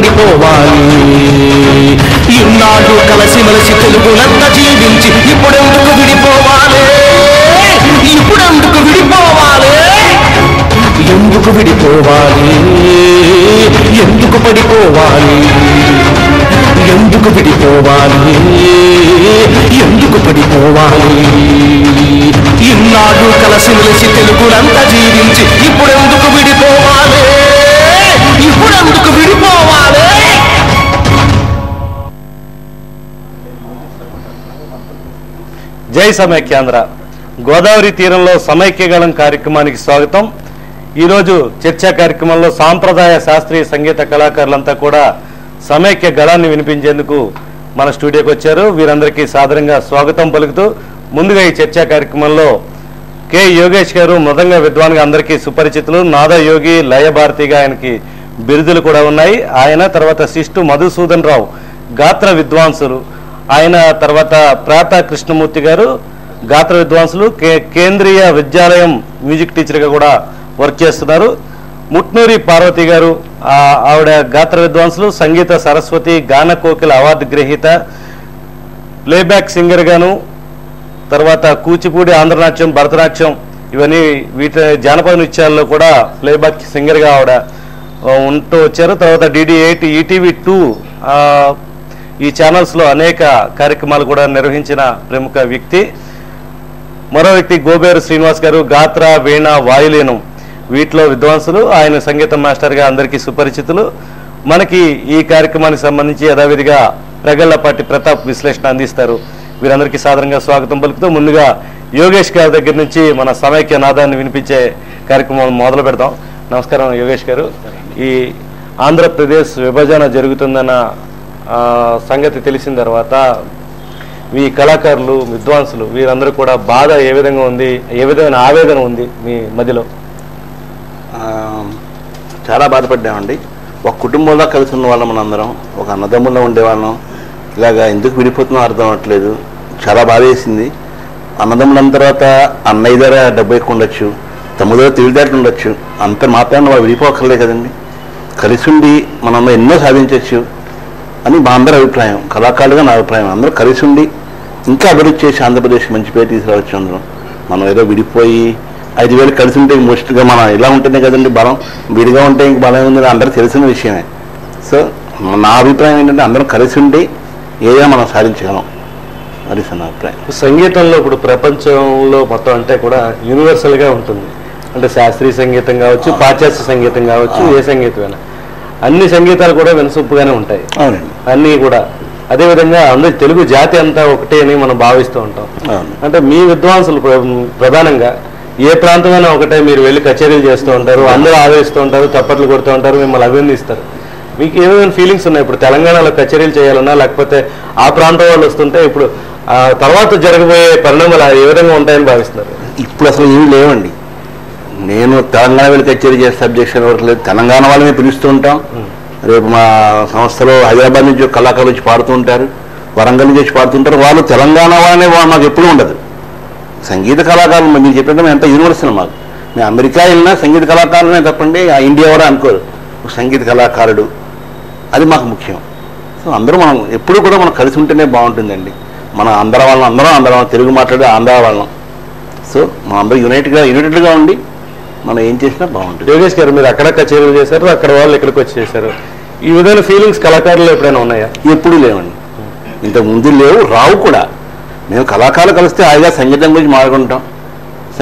పడిపోవాలి. ఇన్నాడు కలసి మలసి తెలుగునంత జీవించి ఇప్పుడెందుకు విడిపోవాలి, ఇప్పుడెందుకు విడిపోవాలి, ఎందుకు విడిపోవాలి, ఎందుకు పడిపోవాలి, ఎందుకు విడిపోవాలి, ఎందుకు పడిపోవాలి. ఇన్నాడు కలసి మలసి తెలుగునంత జీవించి ఇప్పుడెందుకు విడిపోవాలి, ఇప్పుడెందుకు విడిపోవాలి. జై సమైక్యాంధ్ర. గోదావరి తీరంలో సమైక్యగళం కార్యక్రమానికి స్వాగతం. ఈరోజు చర్చా కార్యక్రమంలో సాంప్రదాయ శాస్త్రీయ సంగీత కళాకారులంతా కూడా సమైక్య గళాన్ని వినిపించేందుకు మన స్టూడియోకి వచ్చారు. వీరందరికీ సాధారణంగా స్వాగతం పలుకుతూ ముందుగా ఈ చర్చా కార్యక్రమంలో కె యోగేష్ గారు మృదంగ విద్వాన్గా అందరికీ సుపరిచితులు. నాద యోగి, లయభారతిగా ఆయనకి బిరుదులు కూడా ఉన్నాయి. ఆయన తర్వాత శిష్టు మధుసూదన్ రావు గాత్ర విద్వాంసులు. ఆయన తర్వాత ప్రాత కృష్ణమూర్తి గారు గాత్ర విద్వాంసులు, కేంద్రీయ విద్యాలయం మ్యూజిక్ టీచర్గా కూడా వర్క్ చేస్తున్నారు. ముట్నూరి పార్వతి గారు, ఆవిడ గాత్ర విద్వాంసులు, సంగీత సరస్వతి, గాన కోకిల అవార్డు గ్రహీత, ప్లేబ్యాక్ సింగర్గాను, తర్వాత కూచిపూడి, ఆంధ్రనాట్యం, భరతనాట్యం ఇవన్నీ వీటి జానపద నృత్యాల్లో కూడా ప్లేబ్యాక్ సింగర్గా ఆవిడ ఉంటూ వచ్చారు. తర్వాత DD8, ETV2 ఈ ఛానల్స్లో అనేక కార్యక్రమాలు కూడా నిర్వహించిన ప్రముఖ వ్యక్తి. మరో వ్యక్తి గోబేరు శ్రీనివాస్ గారు గాత్ర, వీణ, వాయులేనం వీటిలో విద్వాంసులు. ఆయన సంగీత మాస్టర్గా అందరికీ సుపరిచితులు. మనకి ఈ కార్యక్రమానికి సంబంధించి యథావిధిగా ప్రగళ్లపాటి ప్రతాప్ విశ్లేషణ అందిస్తారు. వీరందరికీ సాధారణంగా స్వాగతం పలుకుతూ ముందుగా యోగేష్ గారి దగ్గర నుంచి మన సమైక్య నాదాన్ని వినిపించే కార్యక్రమం మొదలు పెడతాం. నమస్కారం యోగేష్ గారు. ఈ ఆంధ్రప్రదేశ్ విభజన జరుగుతుందన్న సంగతి తెలిసిన తర్వాత మీ కళాకారులు, విద్వాంసులు వీరందరూ కూడా బాధ ఏ విధంగా ఉంది, ఏ విధమైన ఆవేదన ఉంది మీ మధ్యలో? చాలా బాధపడ్డామండి. ఒక కుటుంబంలో కలిసి ఉన్న వాళ్ళం, మనందరం ఒక అన్నదమ్ముల్లో ఉండేవాళ్ళం. ఇలాగా ఎందుకు విడిపోతున్నాం అర్థం అవ్వట్లేదు. చాలా బాధ వేసింది. అన్నదమ్ములం తర్వాత అన్నయ్య ధర డబ్బు ఎక్కువ ఉండొచ్చు, తమ్ముడు తెలివితేటలు ఉండొచ్చు, అంత మాత్రాన్ని వాళ్ళు విడిపోకర్లే కదండి. కలిసి ఉండి మనం ఎన్నో సాధించవచ్చు అని మా అందరి అభిప్రాయం. కళాకారులుగా నా అభిప్రాయం అందరూ కలిసి ఉండి ఇంకా అభివృద్ధి చేసి ఆంధ్రప్రదేశ్ మంచి పేరు తీసుకురావచ్చు. అందరం మనం ఏదో విడిపోయి 5,000 కలిసి ఉంటే మోస్ట్గా మనం ఇలా ఉంటేనే కదండి బలం, విడిగా ఉంటే ఇంక బలం ఉందని అందరూ తెలిసిన విషయమే. సో నా అభిప్రాయం ఏంటంటే అందరం కలిసి ఉండి ఏదైనా మనం సాధించగలం, అది నా అభిప్రాయం. సంగీతంలో ఇప్పుడు ప్రపంచంలో మొత్తం అంటే కూడా యూనివర్సల్గా ఉంటుంది. అంటే శాస్త్రీయ సంగీతం కావచ్చు, పాశ్చాత్య సంగీతం కావచ్చు, ఏ సంగీతమైనా అన్ని సంగీతాలు కూడా వినసొప్పుగానే ఉంటాయి. అవునండి, అన్నీ కూడా. అదేవిధంగా అందరూ తెలుగు జాతి అంతా ఒకటే అని మనం భావిస్తూ ఉంటాం. అంటే మీ విద్వాంసులు ప్రధానంగా ఏ ప్రాంతమైనా ఒకటే మీరు వెళ్ళి కచేరీలు చేస్తూ ఉంటారు, అందరూ ఆదరిస్తూ ఉంటారు, చప్పట్లు కొడుతూ ఉంటారు, మిమ్మల్ని అభినందిస్తారు. మీకు ఏమేమి ఫీలింగ్స్ ఉన్నాయి? ఇప్పుడు తెలంగాణలో కచేరీలు చేయాలన్నా, లేకపోతే ఆ ప్రాంతం వాళ్ళు వస్తుంటే ఇప్పుడు తర్వాత జరగబోయే పరిణామాలు ఏ విధంగా ఉంటాయని భావిస్తున్నారు? ఇప్పుడు అసలు ఏమి లేవండి. నేను తెలంగాణ వెళ్ళి కచేరీ చేస్తే అబ్జెక్షన్ వరకు లేదు. తెలంగాణ వాళ్ళని పిలుస్తూ ఉంటాం. రేపు మా సంస్థలో హైదరాబాద్ నుంచి కళాకారులు వచ్చి పాడుతూ ఉంటారు, వరంగల్ నుంచి వచ్చి పాడుతుంటారు. వాళ్ళు తెలంగాణ వాళ్ళనే వాళ్ళు మాకు ఎప్పుడూ ఉండదు. సంగీత కళాకారులు మీరు చెప్పిన ఎంత యూనివర్సల్. మాకు మేము అమెరికా వెళ్ళినా సంగీత కళాకారులనే తప్పండి, ఆ ఇండియా కూడా అనుకోరు. సంగీత కళాకారుడు అది మాకు ముఖ్యం. సో అందరూ మనం ఎప్పుడు కూడా మనం కలిసి ఉంటేనే బాగుంటుందండి. మన ఆంధ్ర వాళ్ళం, అందరం తెలుగు మాట్లాడే ఆంధ్ర వాళ్ళం. సో మనం అందరూ యునైటెడ్గా ఉండి మనం ఏం చేసినా బాగుంటుంది. యోగేష్ గారు, మీరు అక్కడ కచేరీలు చేశారు, అక్కడ వాళ్ళు ఇక్కడికి వచ్చి చేశారు. ఈ విధమైన ఫీలింగ్స్ కళాకారులు ఎప్పుడైనా ఉన్నాయా? ఎప్పుడూ లేవండి, ఇంతకుముందు లేవు, రావు కూడా. మేము కళాకారులు కలిస్తే హాయిగా సంగీతం గురించి మాట్లాడుకుంటాం,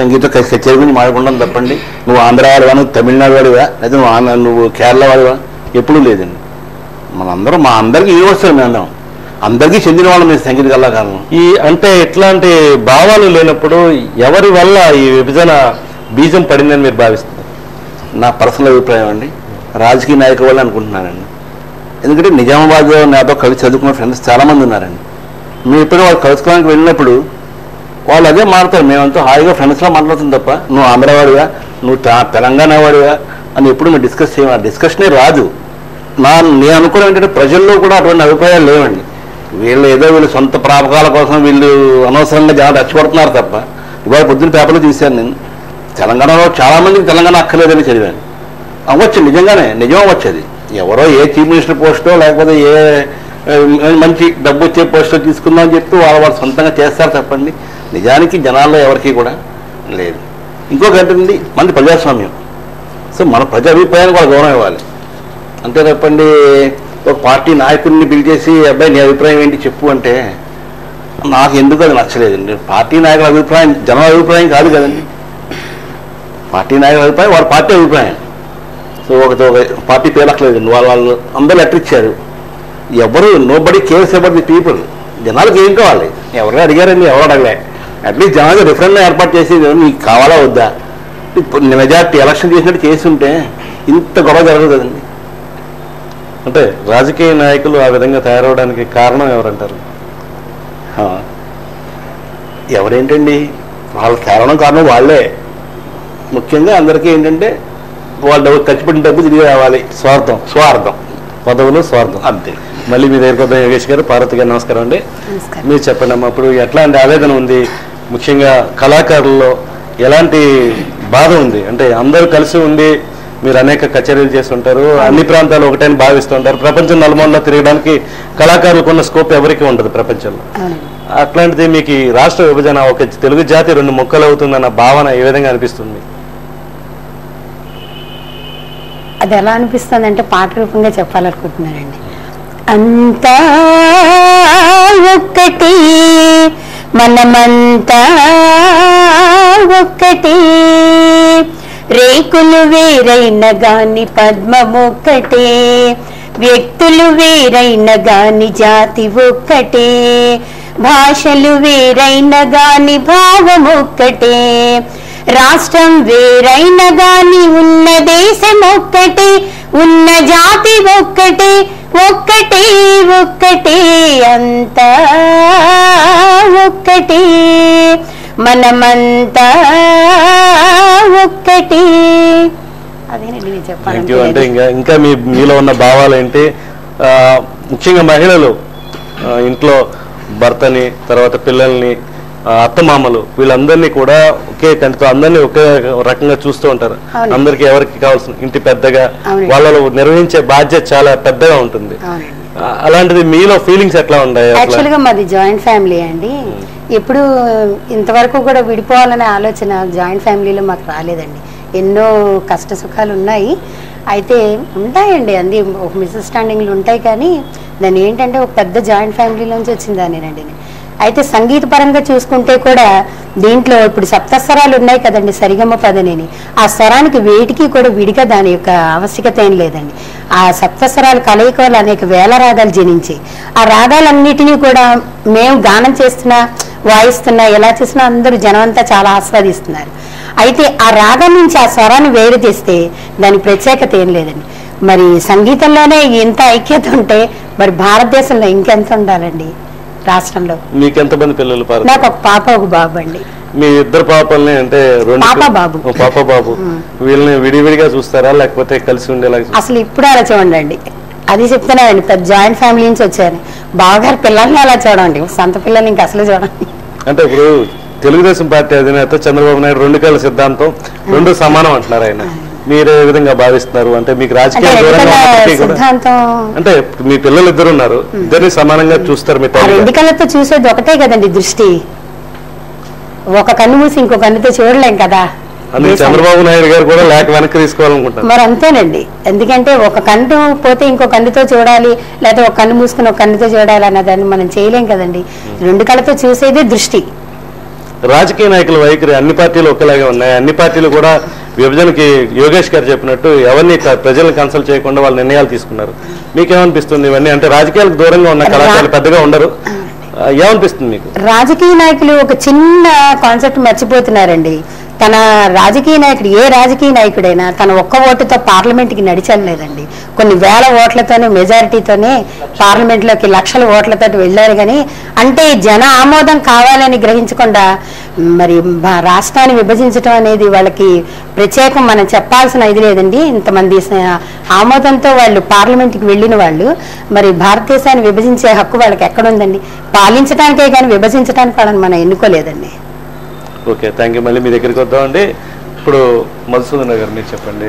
సంగీత కచేరీ గురించి మాట్లాడుకుంటాం తప్పండి. నువ్వు ఆంధ్ర వాడివా, నువ్వు తమిళనాడు వాడివా, లేదా నువ్వు కేరళ వాడివా, ఎప్పుడూ లేదండి. మనందరూ మా అందరికీ యూనివర్సల్, మేము అందరికీ చెందిన వాళ్ళు, మేము సంగీత కళాకారులు. ఈ అంటే ఇట్లాంటి భావాలు లేనప్పుడు ఎవరి వల్ల ఈ విభజన బీజం పడిందని మీరు భావిస్తున్నారు? నా పర్సనల్ అభిప్రాయం అండి, రాజకీయ నాయకుల వల్ల అనుకుంటున్నానండి. ఎందుకంటే నిజామాబాద్ నాతో కలిసి చదువుకున్న ఫ్రెండ్స్ చాలామంది ఉన్నారండి. మేము ఎప్పుడో వాళ్ళు కలుసుకోవడానికి వెళ్ళినప్పుడు వాళ్ళు అదే మాట్లాడతారు, మేమంతా హాయిగా ఫ్రెండ్స్లో మాట్లాడుతుంది తప్ప నువ్వు ఆంధ్ర వాడివా, నువ్వు తెలంగాణ వాడివా అని ఎప్పుడు మేము డిస్కస్ చేయము. ఆ డిస్కషనే రాదు. నేను అనుకోవడం ఏంటంటే ప్రజల్లో కూడా అటువంటి అభిప్రాయాలు లేవండి. వీళ్ళు ఏదో వీళ్ళు సొంత ప్రాపకాల కోసం వీళ్ళు అనవసరంగా జనాలు రచ్చగొడుతున్నారు తప్ప. ఇవాళ పొద్దున్న పేపర్లో చూశాను నేను, తెలంగాణలో చాలామందికి తెలంగాణ అక్కర్లేదని చదివాను. అవ్వచ్చు, నిజంగానే నిజం అవ్వచ్చు. అది ఎవరో ఏ చీఫ్ మినిస్టర్ పోస్టో లేకపోతే ఏ మంచి డబ్బు వచ్చే పోస్టో తీసుకుందామని చెప్తూ వాళ్ళు సొంతంగా చేస్తారు తప్పండి. నిజానికి జనాల్లో ఎవరికి కూడా లేదు. ఇంకొకటండి మన ప్రజాస్వామ్యం, సో మన ప్రజా అభిప్రాయాన్ని కూడా గౌరవం ఇవ్వాలి అంతే తప్పండి. ఒక పార్టీ నాయకుడిని పిలిచేసి అబ్బాయి నీ అభిప్రాయం ఏంటి చెప్పు అంటే నాకు ఎందుకు అది నచ్చలేదండి. పార్టీ నాయకుల అభిప్రాయం జనం అభిప్రాయం కాదు కదండి. పార్టీ నాయకుల అభిప్రాయం వారి పార్టీ అభిప్రాయం. సో ఒక పార్టీ పేరక్కలేదండి, వాళ్ళు అందరూ లెటర్ ఇచ్చారు. ఎవరు nobody cares about the people. జనాలకు ఏం కావాలి, ఎవరైనా అడిగారండి, ఎవరు అడగలే. అట్లీస్ట్ జనాలకు రిఫరెండం ఏర్పాటు చేసేది నీకు కావాలా వద్దా. మెజార్టీ ఎలక్షన్ చేసినట్టు చేసి ఉంటే ఇంత గొడవ జరగదు కదండి. అంటే రాజకీయ నాయకులు ఆ విధంగా తయారవడానికి కారణం ఎవరంటారు? ఎవరేంటండి వాళ్ళ తేరణం కారణం వాళ్ళే. ముఖ్యంగా అందరికీ ఏంటంటే వాళ్ళు డబ్బు ఖర్చు పెట్టిన డబ్బు తిరిగి రావాలి. స్వార్థం పదవులు స్వార్థం అంతే. మళ్ళీ మీ దగ్గరికి వద్దాం. యోగేష్ గారు, పార్వతి గారు, నమస్కారం అండి. మీరు చెప్పండి అమ్మ, ఇప్పుడు ఎట్లాంటి ఆవేదన ఉంది, ముఖ్యంగా కళాకారుల్లో ఎలాంటి బాధ ఉంది? అంటే అందరూ కలిసి ఉండి మీరు అనేక కచేరీలు చేస్తుంటారు, అన్ని ప్రాంతాలు ఒకటే భావిస్తుంటారు. ప్రపంచం నలుమూలలో తిరగడానికి కళాకారులకు ఉన్న స్కోప్ ఎవరికి ఉండదు ప్రపంచంలో. అట్లాంటిది మీకు రాష్ట్ర విభజన ఒక తెలుగు జాతి రెండు ముక్కలు అవుతుందన్న భావన ఏ విధంగా అనిపిస్తుంది? అది ఎలా అనిపిస్తుంది అంటే పాట రూపంగా చెప్పాలనుకుంటున్నానండి. అంతా ఒక్కటి, మనమంతా ఒక్కటి, రేకులు వేరైన గాని పద్మొక్కటే, వ్యక్తులు వేరైన గాని జాతి ఒక్కటే, భాషలు వేరైన గాని భావం ఒక్కటే, రాష్ట్రం వేరైన గాని ఉన్న దేశం ఒక్కటే, ఉన్న జాతి ఒక్కటే, ఒక్కటే ఒక్కటే, అంతా ఒక్కటే, మనమంతా ఒక్కటి. అదేనండి నేను చెప్పాను. అంటే ఇంకా మీలో ఉన్న భావాలు ఏంటి? ముఖ్యంగా మహిళలు ఇంట్లో భర్తని, తర్వాత పిల్లల్ని, అత్తమామలు, వీళ్ళందరినీ కూడా ఒకే కంటితో అందరినీ ఒకే రకంగా చూస్తూ ఉంటారు. అందరికి ఎవరికి కావాల్సిన ఇంటి పెద్దగా వాళ్ళలో నిర్వహించే బాధ్యత చాలా పెద్దగా ఉంటుంది. అలాంటిది మీలో ఫీలింగ్స్ ఎట్లా ఉన్నాయి? యాక్చువల్ గా మాది జాయింట్ ఫ్యామిలీ అండి. ఎప్పుడు ఇంతవరకు కూడా విడిపోవాలనే ఆలోచన జాయింట్ ఫ్యామిలీలో మాకు రాలేదండి. ఎన్నో కష్ట సుఖాలు ఉన్నాయి, అయితే ఉంటాయండి, అన్ని ఒక మిస్అండర్స్టాండింగ్లు ఉంటాయి. కానీ దాన్ని ఏంటంటే ఒక పెద్ద జాయింట్ ఫ్యామిలీలోంచి వచ్చిందా నేనండి. అయితే సంగీత పరంగా చూసుకుంటే కూడా దీంట్లో ఇప్పుడు సప్తస్వరాలు ఉన్నాయి కదండి సరిగమ పదనేని, ఆ స్వరానికి వేటికి కూడా విడిగా దాని యొక్క ఆవశ్యకత ఏం లేదండి. ఆ సప్తస్వరాలు కలయికలు అనేక వేల రాగాలు జనించి ఆ రాగాలన్నిటినీ కూడా మేము గానం చేస్తున్నా, వాయిస్తున్నా, ఎలా చేసినా అందరూ జనమంతా చాలా ఆస్వాదిస్తున్నారు. అయితే ఆ రాగం నుంచి ఆ స్వరాన్ని వేరు చేస్తే దాని ప్రత్యేకత ఏం లేదండి. మరి సంగీతంలోనే ఎంత ఐక్యత ఉంటే మరి భారతదేశంలో ఇంకెంత ఉండాలండి రాష్ట్రంలో. మీకెంతమంది పిల్లలు? నాకు ఒక పాప, ఒక బాబు అండి. మీ ఇద్దరు పాపల్ని అంటే పాప బాబు వీళ్ళని విడివిడిగా చూస్తారా లేకపోతే కలిసి ఉండేలా? అసలు ఇప్పుడు అలా చూడండి, అది చెప్తున్నానండి, పెద్ద జాయింట్ ఫ్యామిలీ నుంచి వచ్చాను. బావగారు పిల్లల్ని అలా చూడండి, సొంత పిల్లల్ని ఇంకా అసలు చూడండి. అంటే ఇప్పుడు తెలుగుదేశం పార్టీ అధినేత చంద్రబాబు నాయుడు రెండు కాళ్ళ సిద్ధాంతం, రెండు సమానం అంటున్నారు ఆయన. మీరు ఏ విధంగా భావిస్తున్నారు? అంటే మీకు రాజకీయ అంటే మీ పిల్లలు ఇద్దరు ఉన్నారు, ఇద్దరిని సమానంగా చూస్తారు. మీ రెండు కళ్ళతో చూసేది ఒకటే కదండి దృష్టి, ఒక కన్ను మూసి ఇంకో కన్నుతో చూడలేం కదా. చంద్రబాబు నాయుడు గారు కూడా లేక వెనక్కి తీసుకోవాలనుకుంటారు మరి, అంతేనండి. ఎందుకంటే ఒక కన్ను పోతే ఇంకో కన్నుతో చూడాలి, లేకపోతే ఒక కన్ను మూసుకుని ఒక కన్నుతో చూడాలి అన్న దాన్ని మనం చేయలేం కదండి. రెండు కళ్ళతో చూసేదే దృష్టి. రాజకీయ నాయకుల వైఖరి అన్ని పార్టీలు ఒకలాగే ఉన్నాయి. అన్ని పార్టీలు కూడా విభజనకి యోగేష్ గారు చెప్పినట్టు ఎవరిని ప్రజలను కన్సల్ట్ చేయకుండా వాళ్ళు నిర్ణయాలు తీసుకున్నారు. మీకేమనిపిస్తుంది ఇవన్నీ? అంటే రాజకీయాలకు దూరంగా ఉన్న కళాకారులు పెద్దగా ఉండరు, ఏమనిపిస్తుంది మీకు? రాజకీయ నాయకులు ఒక చిన్న కాన్సెప్ట్ మర్చిపోతున్నారండి. తన రాజకీయ నాయకుడు, ఏ రాజకీయ నాయకుడైనా తన ఒక్క ఓటుతో పార్లమెంట్కి నడిచలేదండి. కొన్ని వేల ఓట్లతోనే, మెజారిటీతోనే పార్లమెంట్లోకి లక్షల ఓట్లతో వెళ్ళారు. కానీ అంటే జన ఆమోదం కావాలని గ్రహించకుండా మరి రాష్ట్రాన్ని విభజించడం అనేది వాళ్ళకి ప్రత్యేకం మనం చెప్పాల్సిన ఇది లేదండి. ఇంతమంది ఆమోదంతో వాళ్ళు పార్లమెంట్కి వెళ్ళిన వాళ్ళు, మరి భారతదేశాన్ని విభజించే హక్కు వాళ్ళకి ఎక్కడుందండి? పాలించడానికే కానీ విభజించడానికి వాళ్ళని మనం ఎన్నుకోలేదండి. Okay, thank you. మళ్ళీ మీ దగ్గరికి వద్దామండి. ఇప్పుడు మధుసూదన గారు, మీరు చెప్పండి.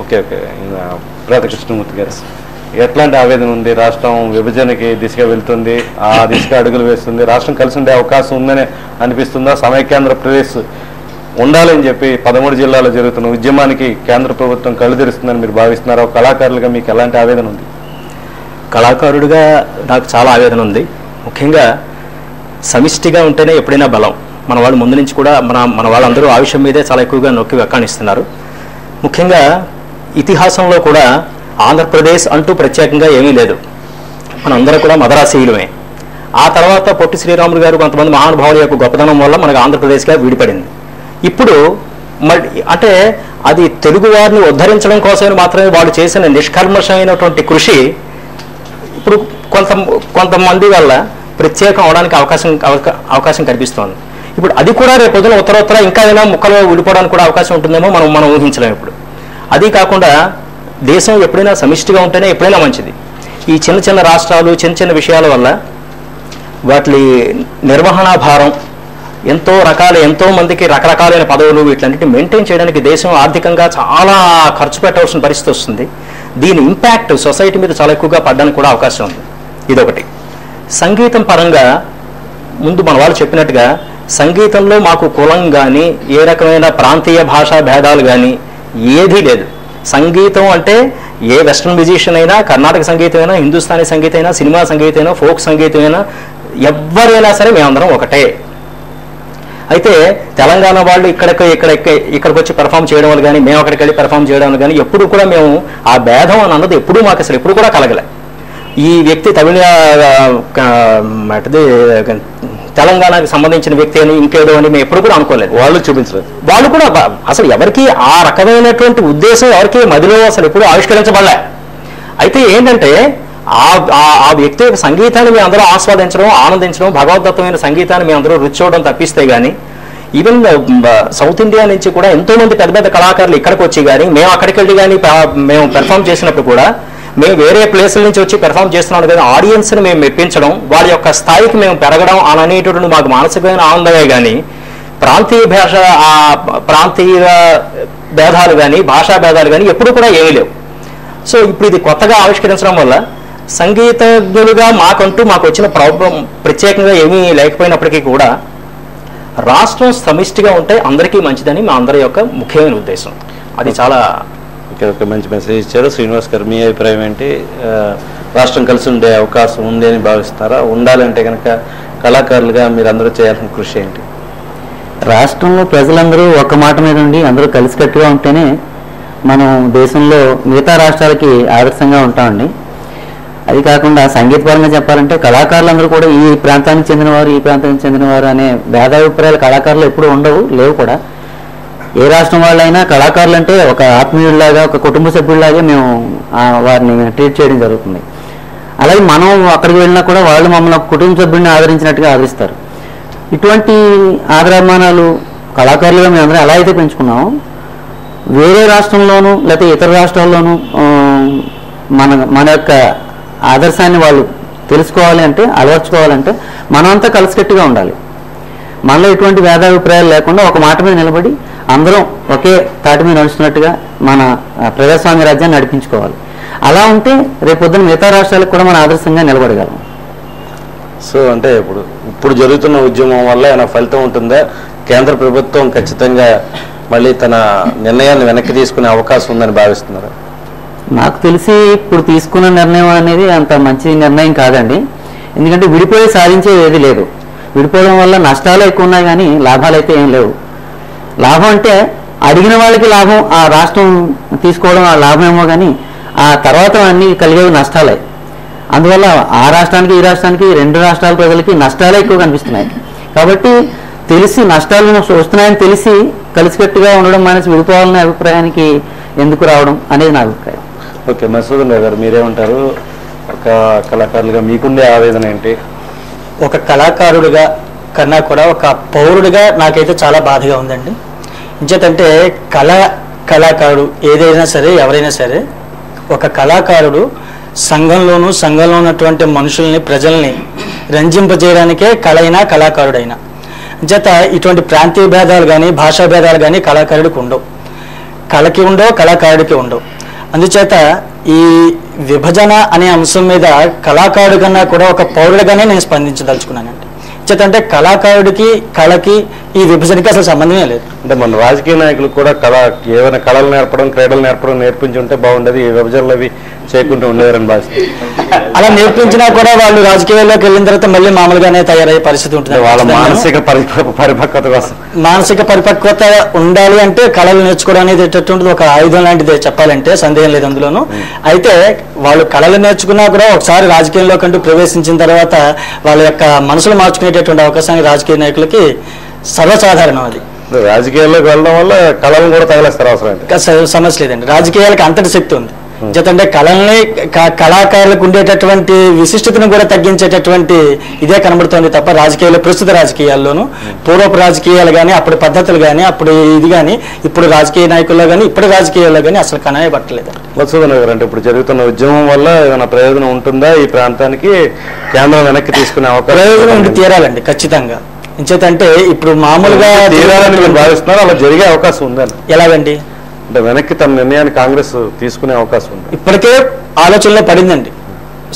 ఓకే ఓకే రాధాకృష్ణమూర్తి గారు. ఎట్లాంటి ఆవేదన ఉంది? రాష్ట్రం విభజనకి దిశగా వెళ్తుంది, ఆ దిశగా అడుగులు వేస్తుంది, రాష్ట్రం కలిసి ఉండే అవకాశం ఉందని అనిపిస్తుందా? సమైక్యాంధ్రప్రదేశ్ ఉండాలని చెప్పి 13 జిల్లాల్లో జరుగుతున్న ఉద్యమానికి కేంద్ర ప్రభుత్వం కళ్ళు తెరుస్తుందని మీరు భావిస్తున్నారా? కళాకారులుగా మీకు ఎలాంటి ఆవేదన ఉంది? కళాకారుడిగా నాకు చాలా ఆవేదన ఉంది. ముఖ్యంగా సమిష్టిగా ఉంటేనే ఎప్పుడైనా బలం. మన వాళ్ళు ముందు నుంచి కూడా మన వాళ్ళందరూ ఆ విషయం మీదే చాలా ఎక్కువగా నొక్కి వ్యాఖ్యానిస్తున్నారు. ముఖ్యంగా ఇతిహాసంలో కూడా ఆంధ్రప్రదేశ్ అంటూ ప్రత్యేకంగా ఏమీ లేదు, మనందరం కూడా మదరాసీయులమే. ఆ తర్వాత పొట్టి శ్రీరాములు గారు కొంతమంది మహానుభావుల యొక్క గొప్పదనం వల్ల మనకు ఆంధ్రప్రదేశ్గా విడిపడింది. ఇప్పుడు అంటే అది తెలుగు వారిని ఉద్ధరించడం కోసమే మాత్రమే వాళ్ళు చేసిన నిష్కర్మషమైనటువంటి కృషి ఇప్పుడు కొంతమంది వల్ల ప్రత్యేకం అవడానికి అవకాశం కనిపిస్తోంది. ఇప్పుడు అది కూడా రేపొద్దున ఉత్తర ఇంకా ఏదైనా ముక్కలు విడిపోవడానికి కూడా అవకాశం ఉంటుందేమో మనం ఊహించలేము. ఇప్పుడు అది కాకుండా దేశం ఎప్పుడైనా సమిష్టిగా ఉంటేనే ఎప్పుడైనా మంచిది. ఈ చిన్న చిన్న రాష్ట్రాలు చిన్న విషయాల వల్ల వాటి నిర్వహణ భారం ఎంతో మందికి రకరకాలైన పదవులు వీటిలన్నింటినీ మెయింటైన్ చేయడానికి దేశం ఆర్థికంగా చాలా ఖర్చు పెట్టాల్సిన పరిస్థితి వస్తుంది. దీని ఇంపాక్ట్ సొసైటీ మీద చాలా ఎక్కువగా పడడానికి కూడా అవకాశం ఉంది. ఇదొకటి. సంగీతం పరంగా ముందు మన వాళ్ళు చెప్పినట్టుగా సంగీతంలో మాకు కులం కానీ ఏ రకమైన ప్రాంతీయ భాషా భేదాలు కానీ ఏదీ లేదు. సంగీతం అంటే ఏ వెస్ట్రన్ మ్యూజిషియన్ అయినా, కర్ణాటక సంగీతం అయినా, హిందుస్థానీ సంగీతం అయినా, సినిమా సంగీతం అయినా, ఫోక్ సంగీతం అయినా, ఎవరైనా సరే మేమందరం ఒకటే. అయితే తెలంగాణ వాళ్ళు ఇక్కడికి వచ్చి పెర్ఫామ్ చేయడం వల్ల కానీ, మేము అక్కడికి వెళ్ళి పెర్ఫామ్ చేయడం వల్ల కానీ ఎప్పుడు కూడా మేము ఆ భేదం అని అన్నది ఎప్పుడూ మాకు అసలు ఎప్పుడు కూడా కలగలే. ఈ వ్యక్తి తెలంగాణకు సంబంధించిన వ్యక్తి అని ఇంకేదో అని మేము ఎప్పుడు కూడా అనుకోలేదు. వాళ్ళు చూపించలేదు, వాళ్ళు కూడా అసలు ఎవరికి ఆ రకమైనటువంటి ఉద్దేశం ఎవరికి మదిలో అసలు ఎప్పుడు ఆవిష్కరించబడలే. అయితే ఏంటంటే ఆ వ్యక్తి యొక్క సంగీతాన్ని మేము అందరూ ఆస్వాదించడం, ఆనందించడం, భగవద్దత్తమైన సంగీతాన్ని మేము అందరూ రుచి చూడడం తప్పిస్తే కానీ, ఈవెన్ సౌత్ ఇండియా నుంచి కూడా ఎంతోమంది పెద్ద పెద్ద కళాకారులు ఇక్కడికి వచ్చి కానీ, మేము అక్కడికి వెళ్ళి కానీ, మేము పెర్ఫామ్ చేసినప్పుడు కూడా మేము వేరే ప్లేసుల నుంచి వచ్చి పెర్ఫామ్ చేస్తున్నాం కదా, ఆడియన్స్ని మేము మెప్పించడం, వారి యొక్క స్థాయికి మేము పెరగడం అనేటటువంటి మాకు మానసికమైన ఆనందమే కానీ, ప్రాంతీయ భాష ప్రాంతీయ భేదాలు కానీ, భాషా భేదాలు కానీ ఎప్పుడు కూడా ఏమీ లేవు. సో ఇప్పుడు ఇది కొత్తగా ఆవిష్కరించడం వల్ల సంగీతజ్ఞులుగా మాకంటూ మాకు వచ్చిన ప్రాబ్లం ప్రత్యేకంగా ఏమీ లేకపోయినప్పటికీ కూడా రాష్ట్రం సమిష్టిగా ఉంటే అందరికీ మంచిదని మా అందరి యొక్క ముఖ్యమైన ఉద్దేశం. అది చాలా ఒక మంచి మెసేజ్ ఇచ్చారు. శ్రీనివాస్ గారు, మీ అభిప్రాయం ఏంటి? రాష్ట్రం కలిసి ఉండే అవకాశం ఉంది అని భావిస్తారా? ఉండాలంటే కనుక కళాకారులుగా మీరు అందరూ చేయాల్సిన కృషి ఏంటి? రాష్ట్రంలో ప్రజలందరూ ఒక మాట మీద ఉండి అందరూ కలిసికట్టుగా ఉంటేనే మనం దేశంలో మిగతా రాష్ట్రాలకి ఆదర్శంగా ఉంటామండి. అది కాకుండా సంగీతపరంగా చెప్పాలంటే కళాకారులందరూ కూడా ఈ ప్రాంతానికి చెందినవారు, ఈ ప్రాంతానికి చెందినవారు అనే భేదాభిప్రాయాలు కళాకారులు ఎప్పుడూ ఉండవు, లేవు కూడా. ఏ రాష్ట్రం వాళ్ళైనా కళాకారులు అంటే ఒక ఆత్మీయుడిలాగా, ఒక కుటుంబ సభ్యుడిలాగే మేము వారిని ట్రీట్ చేయడం జరుగుతుంది. అలాగే మనం అక్కడికి వెళ్ళినా కూడా వాళ్ళు మమ్మల్ని కుటుంబ సభ్యుడిని ఆదరించినట్టుగా ఆదరిస్తారు. ఇటువంటి ఆదరాభిమానాలు కళాకారులుగా మేము అందరం ఎలా అయితే పెంచుకున్నామో వేరే రాష్ట్రంలోనూ లేకపోతే ఇతర రాష్ట్రాల్లోనూ మన యొక్క ఆదర్శాన్ని వాళ్ళు తెలుసుకోవాలి అంటే, అలవర్చుకోవాలంటే మనమంతా కలిసికట్టుగా ఉండాలి. మనలో ఎటువంటి భేదాభిప్రాయాలు లేకుండా ఒక మాట మీద నిలబడి అందరం ఒకే తాటి మీద నడుస్తున్నట్టుగా మన ప్రజాస్వామ్య రాజ్యాన్ని నడిపించుకోవాలి. అలా ఉంటే రేపొద్దున మిగతా రాష్ట్రాలకు కూడా మన ఆదర్శంగా నిలబడగలం. సో అంటే ఇప్పుడు జరుగుతున్న ఉద్యమం వల్ల ఏమైనా ఫలితం ఉంటుందా? కేంద్ర ప్రభుత్వం ఖచ్చితంగా మళ్ళీ తన నిర్ణయాన్ని వెనక్కి తీసుకునే అవకాశం ఉందని భావిస్తున్నారు? నాకు తెలిసి ఇప్పుడు తీసుకున్న నిర్ణయం అనేది అంత మంచి నిర్ణయం కాదండి. ఎందుకంటే విడిపోయి సాధించేది ఏది లేదు. విడిపోవడం వల్ల నష్టాలు ఎక్కువ ఉన్నాయి కానీ లాభాలు అయితే ఏం లేవు. లాభం అంటే అడిగిన వాళ్ళకి లాభం, ఆ రాష్ట్రం తీసుకోవడం ఆ లాభమేమో కానీ ఆ తర్వాత అన్నీ కలిగేవి నష్టాలే. అందువల్ల ఆ రాష్ట్రానికి ఈ రాష్ట్రానికి రెండు రాష్ట్రాల ప్రజలకి నష్టాలే ఎక్కువ కనిపిస్తున్నాయి. కాబట్టి తెలిసి నష్టాలు వస్తున్నాయని తెలిసి కలిసికట్టుగా ఉండడం మానేసి విడిపోవాలనే అభిప్రాయానికి ఎందుకు రావడం అనేది నా అభిప్రాయం. ఓకే మధుసూదన్ గారు, మీరేమంటారు? ఒక కళాకారులుగా మీకుండే ఆవేదన ఏంటి? ఒక కళాకారుడిగా కన్నా కూడా ఒక పౌరుడిగా నాకైతే చాలా బాధగా ఉందండి. ఇంచేతంటే కళాకారుడు ఏదైనా సరే, ఎవరైనా సరే ఒక కళాకారుడు సంఘంలో ఉన్నటువంటి మనుషుల్ని, ప్రజల్ని రంజింపజేయడానికే కళైనా కళాకారుడైనా. ఇంచేత ఇటువంటి ప్రాంతీయ భేదాలు కానీ, భాషా భేదాలు కానీ కళాకారుడికి ఉండవు, కళకి ఉండవు, కళాకారుడికి ఉండవు. అందుచేత విభజన అనే అంశం మీద కళాకారుడికన్నా కూడా ఒక పౌరుడిగానే నేను స్పందించదలుచుకున్నానండి. అంటే కళాకారుడికి కళకి ఈ విభజనకి అసలు సంబంధమే లేదు. అంటే మన రాజకీయ నాయకులు కూడా ఏమైనా కళలు నేర్పడం క్రీడలు నేర్పడం నేర్పించి ఉంటే బాగుండేది, ఈ విభజనలు అవి చేయకుండా ఉండేవారని భావిస్తున్నారు. అలా నేర్పించినా కూడా వాళ్ళు రాజకీయాల్లోకి వెళ్ళిన తర్వాత మళ్ళీ మామూలుగానే తయారయ్యే పరిస్థితి ఉంటుంది. వాళ్ళ మానసిక పరిపక్వత ఉండాలి అంటే కళలు నేర్చుకోవడం అనేది ఎటువంటి ఒక ఆయుధం లాంటిది చెప్పాలంటే సందేహం లేదు అందులోనూ. అయితే వాళ్ళు కళలు నేర్చుకున్నా కూడా ఒకసారి రాజకీయంలోకి అంటూ ప్రవేశించిన తర్వాత వాళ్ళ యొక్క మనసులు మార్చుకునేటటువంటి అవకాశాన్ని రాజకీయ నాయకులకి సర్వసాధారణం. అది రాజకీయాల్లోకి వెళ్ళడం వల్ల కళలను కూడా తగిలేస్తారు అవసరం సమస్య లేదండి. రాజకీయాలకు అంతటి శక్తి ఉంది. జతంటే కళల్ని కళాకారులకు ఉండేటటువంటి విశిష్టతను కూడా తగ్గించేటటువంటి ఇదే కనబడుతుంది తప్ప రాజకీయాల్లో ప్రస్తుత రాజకీయాల్లోనూ పూర్వపు రాజకీయాలు కానీ అప్పుడు పద్ధతులు కానీ అప్పుడు ఇది కానీ ఇప్పుడు రాజకీయ నాయకుల్లో కానీ ఇప్పుడు రాజకీయాల్లో కానీ అసలు కణమే పట్టలేదు. మధుసూదన్ గారు, అంటే ఇప్పుడు జరుగుతున్న ఉద్యమం వల్ల ఏమైనా ప్రయోజనం ఉంటుందా? ఈ ప్రాంతానికి కేంద్రం వెనక్కి తీసుకునే అవకాశం ప్రయోజనం ఉండి తీరాలండి ఖచ్చితంగా. ఇంచేతంటే ఇప్పుడు మామూలుగా భావిస్తున్నారు అలా జరిగే అవకాశం ఉందండి. ఎలాగండి అంటే వెనక్కి తమ నిర్ణయాన్ని కాంగ్రెస్ తీసుకునే అవకాశం ఉంది. ఇప్పటికే ఆలోచనలో పడిందండి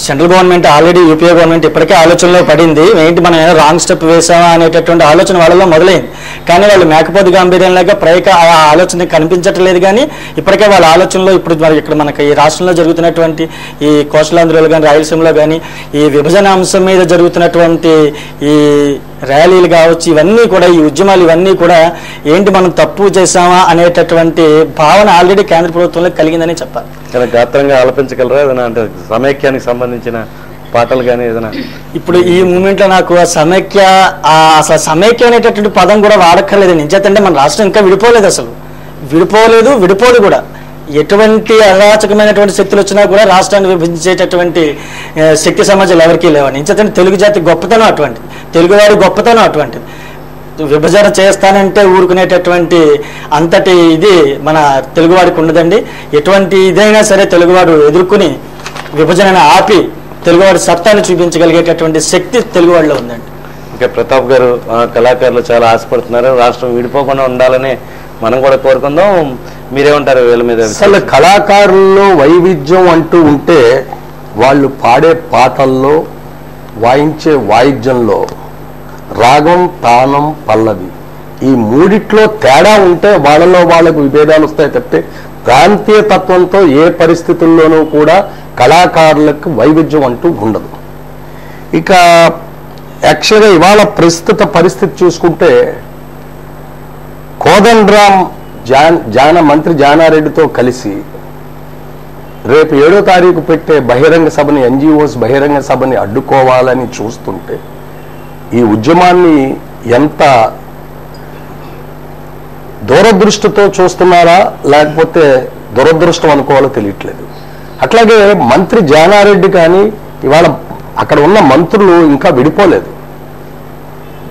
central government, already UPA government ఇప్పటికే ఆలోచనలో పడింది. ఏంటి మనం ఏదో రాంగ్ స్టెప్ వేసామా అనేటటువంటి ఆలోచన వాళ్ళలో మొదలైంది. కానీ వాళ్ళు మేకపోతు గాంభీర్యం లాగా ప్రయక ఆ ఆలోచన కనిపించట్లేదు. కానీ ఇప్పటికే వాళ్ళ ఆలోచనలో ఇప్పుడు ఇక్కడ మనకి ఈ రాష్ట్రంలో జరుగుతున్నటువంటి ఈ కోస్టలాంధ్రలో కానీ రాయలసీమలో కానీ ఈ విభజన అంశం మీద జరుగుతున్నటువంటి ఈ ర్యాలీలు కావచ్చు ఇవన్నీ కూడా ఈ ఉద్యమాలు ఇవన్నీ కూడా ఏంటి మనం తప్పు చేసామా అనేటటువంటి భావన ఆల్రెడీ కేంద్ర ప్రభుత్వంలో కలిగిందని చెప్పాలి. గాత్రంగా ఆలపించగలరా ఏదైనా అంటే సమైక్యానికి సంబంధించిన పాటలు కానీ ఏదైనా? ఇప్పుడు ఈ మూమెంట్లో నాకు సమైక్య అనేటటువంటి పదం కూడా వాడక్కర్లేదండి. ఎందుకంటే మన రాష్ట్రం ఇంకా విడిపోలేదు, అసలు విడిపోలేదు, విడిపోదు కూడా. ఎటువంటి అరాచకమైనటువంటి శక్తులు వచ్చినా కూడా రాష్ట్రాన్ని విభజించేటటువంటి శక్తి సమాజాలు ఎవరికీ లేవని. ఎందుకంటే తెలుగు జాతి గొప్పతనం అటువంటి, తెలుగువారి గొప్పతనం అటువంటిది. విభజన చేస్తానంటే ఊరుకునేటటువంటి అంతటి ఇది మన తెలుగువాడికి ఉండదండి. ఎటువంటి ఇదైనా సరే తెలుగువాడు ఎదుర్కొని విభజనను ఆపి తెలుగువాడి సత్తాన్ని చూపించగలిగేటటువంటి శక్తి తెలుగువాడిలో ఉందండి. ఓకే ప్రతాప్ గారు, కళాకారులు చాలా ఆశపడుతున్నారు రాష్ట్రం విడిపోకుండా ఉండాలని, మనం కూడా కోరుకుందాం. మీరేమంటారు వీళ్ళ మీద? అసలు కళాకారుల్లో వైవిధ్యం అంటూ ఉంటే వాళ్ళు పాడే పాటల్లో వాయించే వాయిద్యంలో రాగం తానం పల్లవి ఈ మూడిట్లో తేడా ఉంటే వాళ్ళలో వాళ్ళకు విభేదాలు వస్తాయి తప్పితే ప్రాంతీయ తత్వంతో ఏ పరిస్థితుల్లోనూ కూడా కళాకారులకు వైవిధ్యం అంటూ ఉండదు. ఇక యాక్చువల్గా ఇవాళ ప్రస్తుత పరిస్థితి చూసుకుంటే కోదండరాం మంత్రి జానారెడ్డితో కలిసి రేపు 7వ తారీఖు పెట్టే బహిరంగ సభని, ఎన్జిఓస్ బహిరంగ సభని అడ్డుకోవాలని చూస్తుంటే ఈ ఉద్యమాన్ని ఎంత దూరదృష్టితో చూస్తున్నారా లేకపోతే దురదృష్టం అనుకోవాలో తెలియట్లేదు. అట్లాగే మంత్రి జానారెడ్డి కానీ ఇవాళ అక్కడ ఉన్న మంత్రులు ఇంకా విడిపోలేదు,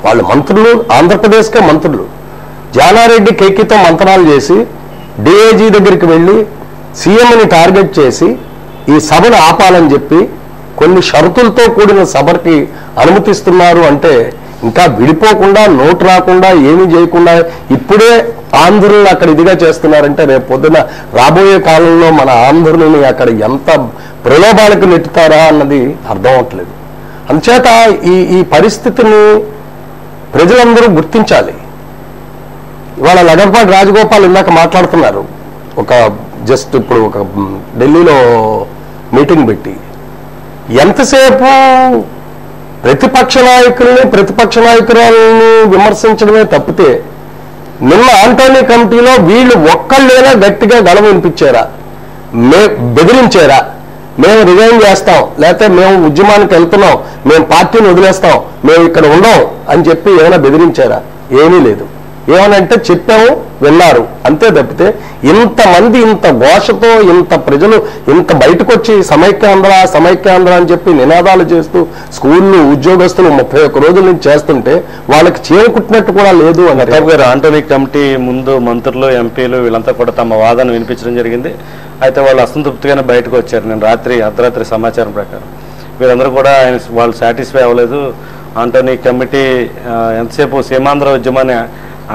వాళ్ళు మంత్రులు ఆంధ్రప్రదేశ్కే మంత్రులు. జానారెడ్డి కేకితో మంత్రాలు చేసి డిఏజీ దగ్గరికి వెళ్ళి సీఎంని టార్గెట్ చేసి ఈ సభను ఆపాలని చెప్పి కొన్ని షరతులతో కూడిన సభకి అనుమతిస్తున్నారు. అంటే ఇంకా విడిపోకుండా నోటు రాకుండా ఏమీ చేయకుండా ఇప్పుడే ఆంధ్రులను అక్కడ ఇదిగా చేస్తున్నారంటే రేపు పొద్దున రాబోయే కాలంలో మన ఆంధ్రులని అక్కడ ఎంత ప్రలోభాలకు నెట్టుతారా అన్నది అర్థం అవట్లేదు. అందుచేత ఈ పరిస్థితిని ప్రజలందరూ గుర్తించాలి. ఇవాళ లగడపాటి రాజగోపాల్ ఇందాక మాట్లాడుతున్నారు, ఒక జస్ట్ ఇప్పుడు ఒక ఢిల్లీలో మీటింగ్ పెట్టి ఎంతసేపు ప్రతిపక్ష నాయకుల్ని ప్రతిపక్ష నాయకురాలని విమర్శించడమే తప్పితే నిన్న ఆంటోనీ కమిటీలో వీళ్ళు ఒక్కళ్ళైనా గట్టిగా గళం వినిపించారా, బెదిరించారా, మేము రిజైన్ చేస్తాం లేకపోతే మేము ఉద్యమానికి వెళ్తున్నాం మేము పార్టీని వదిలేస్తాం మేము ఇక్కడ ఉండం అని చెప్పి ఏమైనా బెదిరించారా? ఏమీ లేదు. ఏమనంటే చెప్పాము విన్నారు అంతే తప్పితే ఇంతమంది ఇంత ఘోషతో ఇంత ప్రజలు ఇంత బయటకు వచ్చి సమైక్యాంధ్ర సమైక్యాంధ్ర అని చెప్పి నినాదాలు చేస్తూ స్కూళ్ళు ఉద్యోగస్తులు 31 రోజుల నుంచి చేస్తుంటే వాళ్ళకి చేరుకుట్టినట్టు కూడా లేదు అని ఆంటోనీ కమిటీ ముందు మంత్రులు ఎంపీలు వీళ్ళంతా కూడా తమ వాదన వినిపించడం జరిగింది. అయితే వాళ్ళు అసంతృప్తిగానే బయటకు వచ్చారు. నేను అర్ధరాత్రి సమాచారం ప్రకారం వీళ్ళందరూ కూడా వాళ్ళు సాటిస్ఫై అవ్వలేదు. ఆంటోనీ కమిటీ ఎంతసేపు సీమాంధ్ర ఉద్యమాన్ని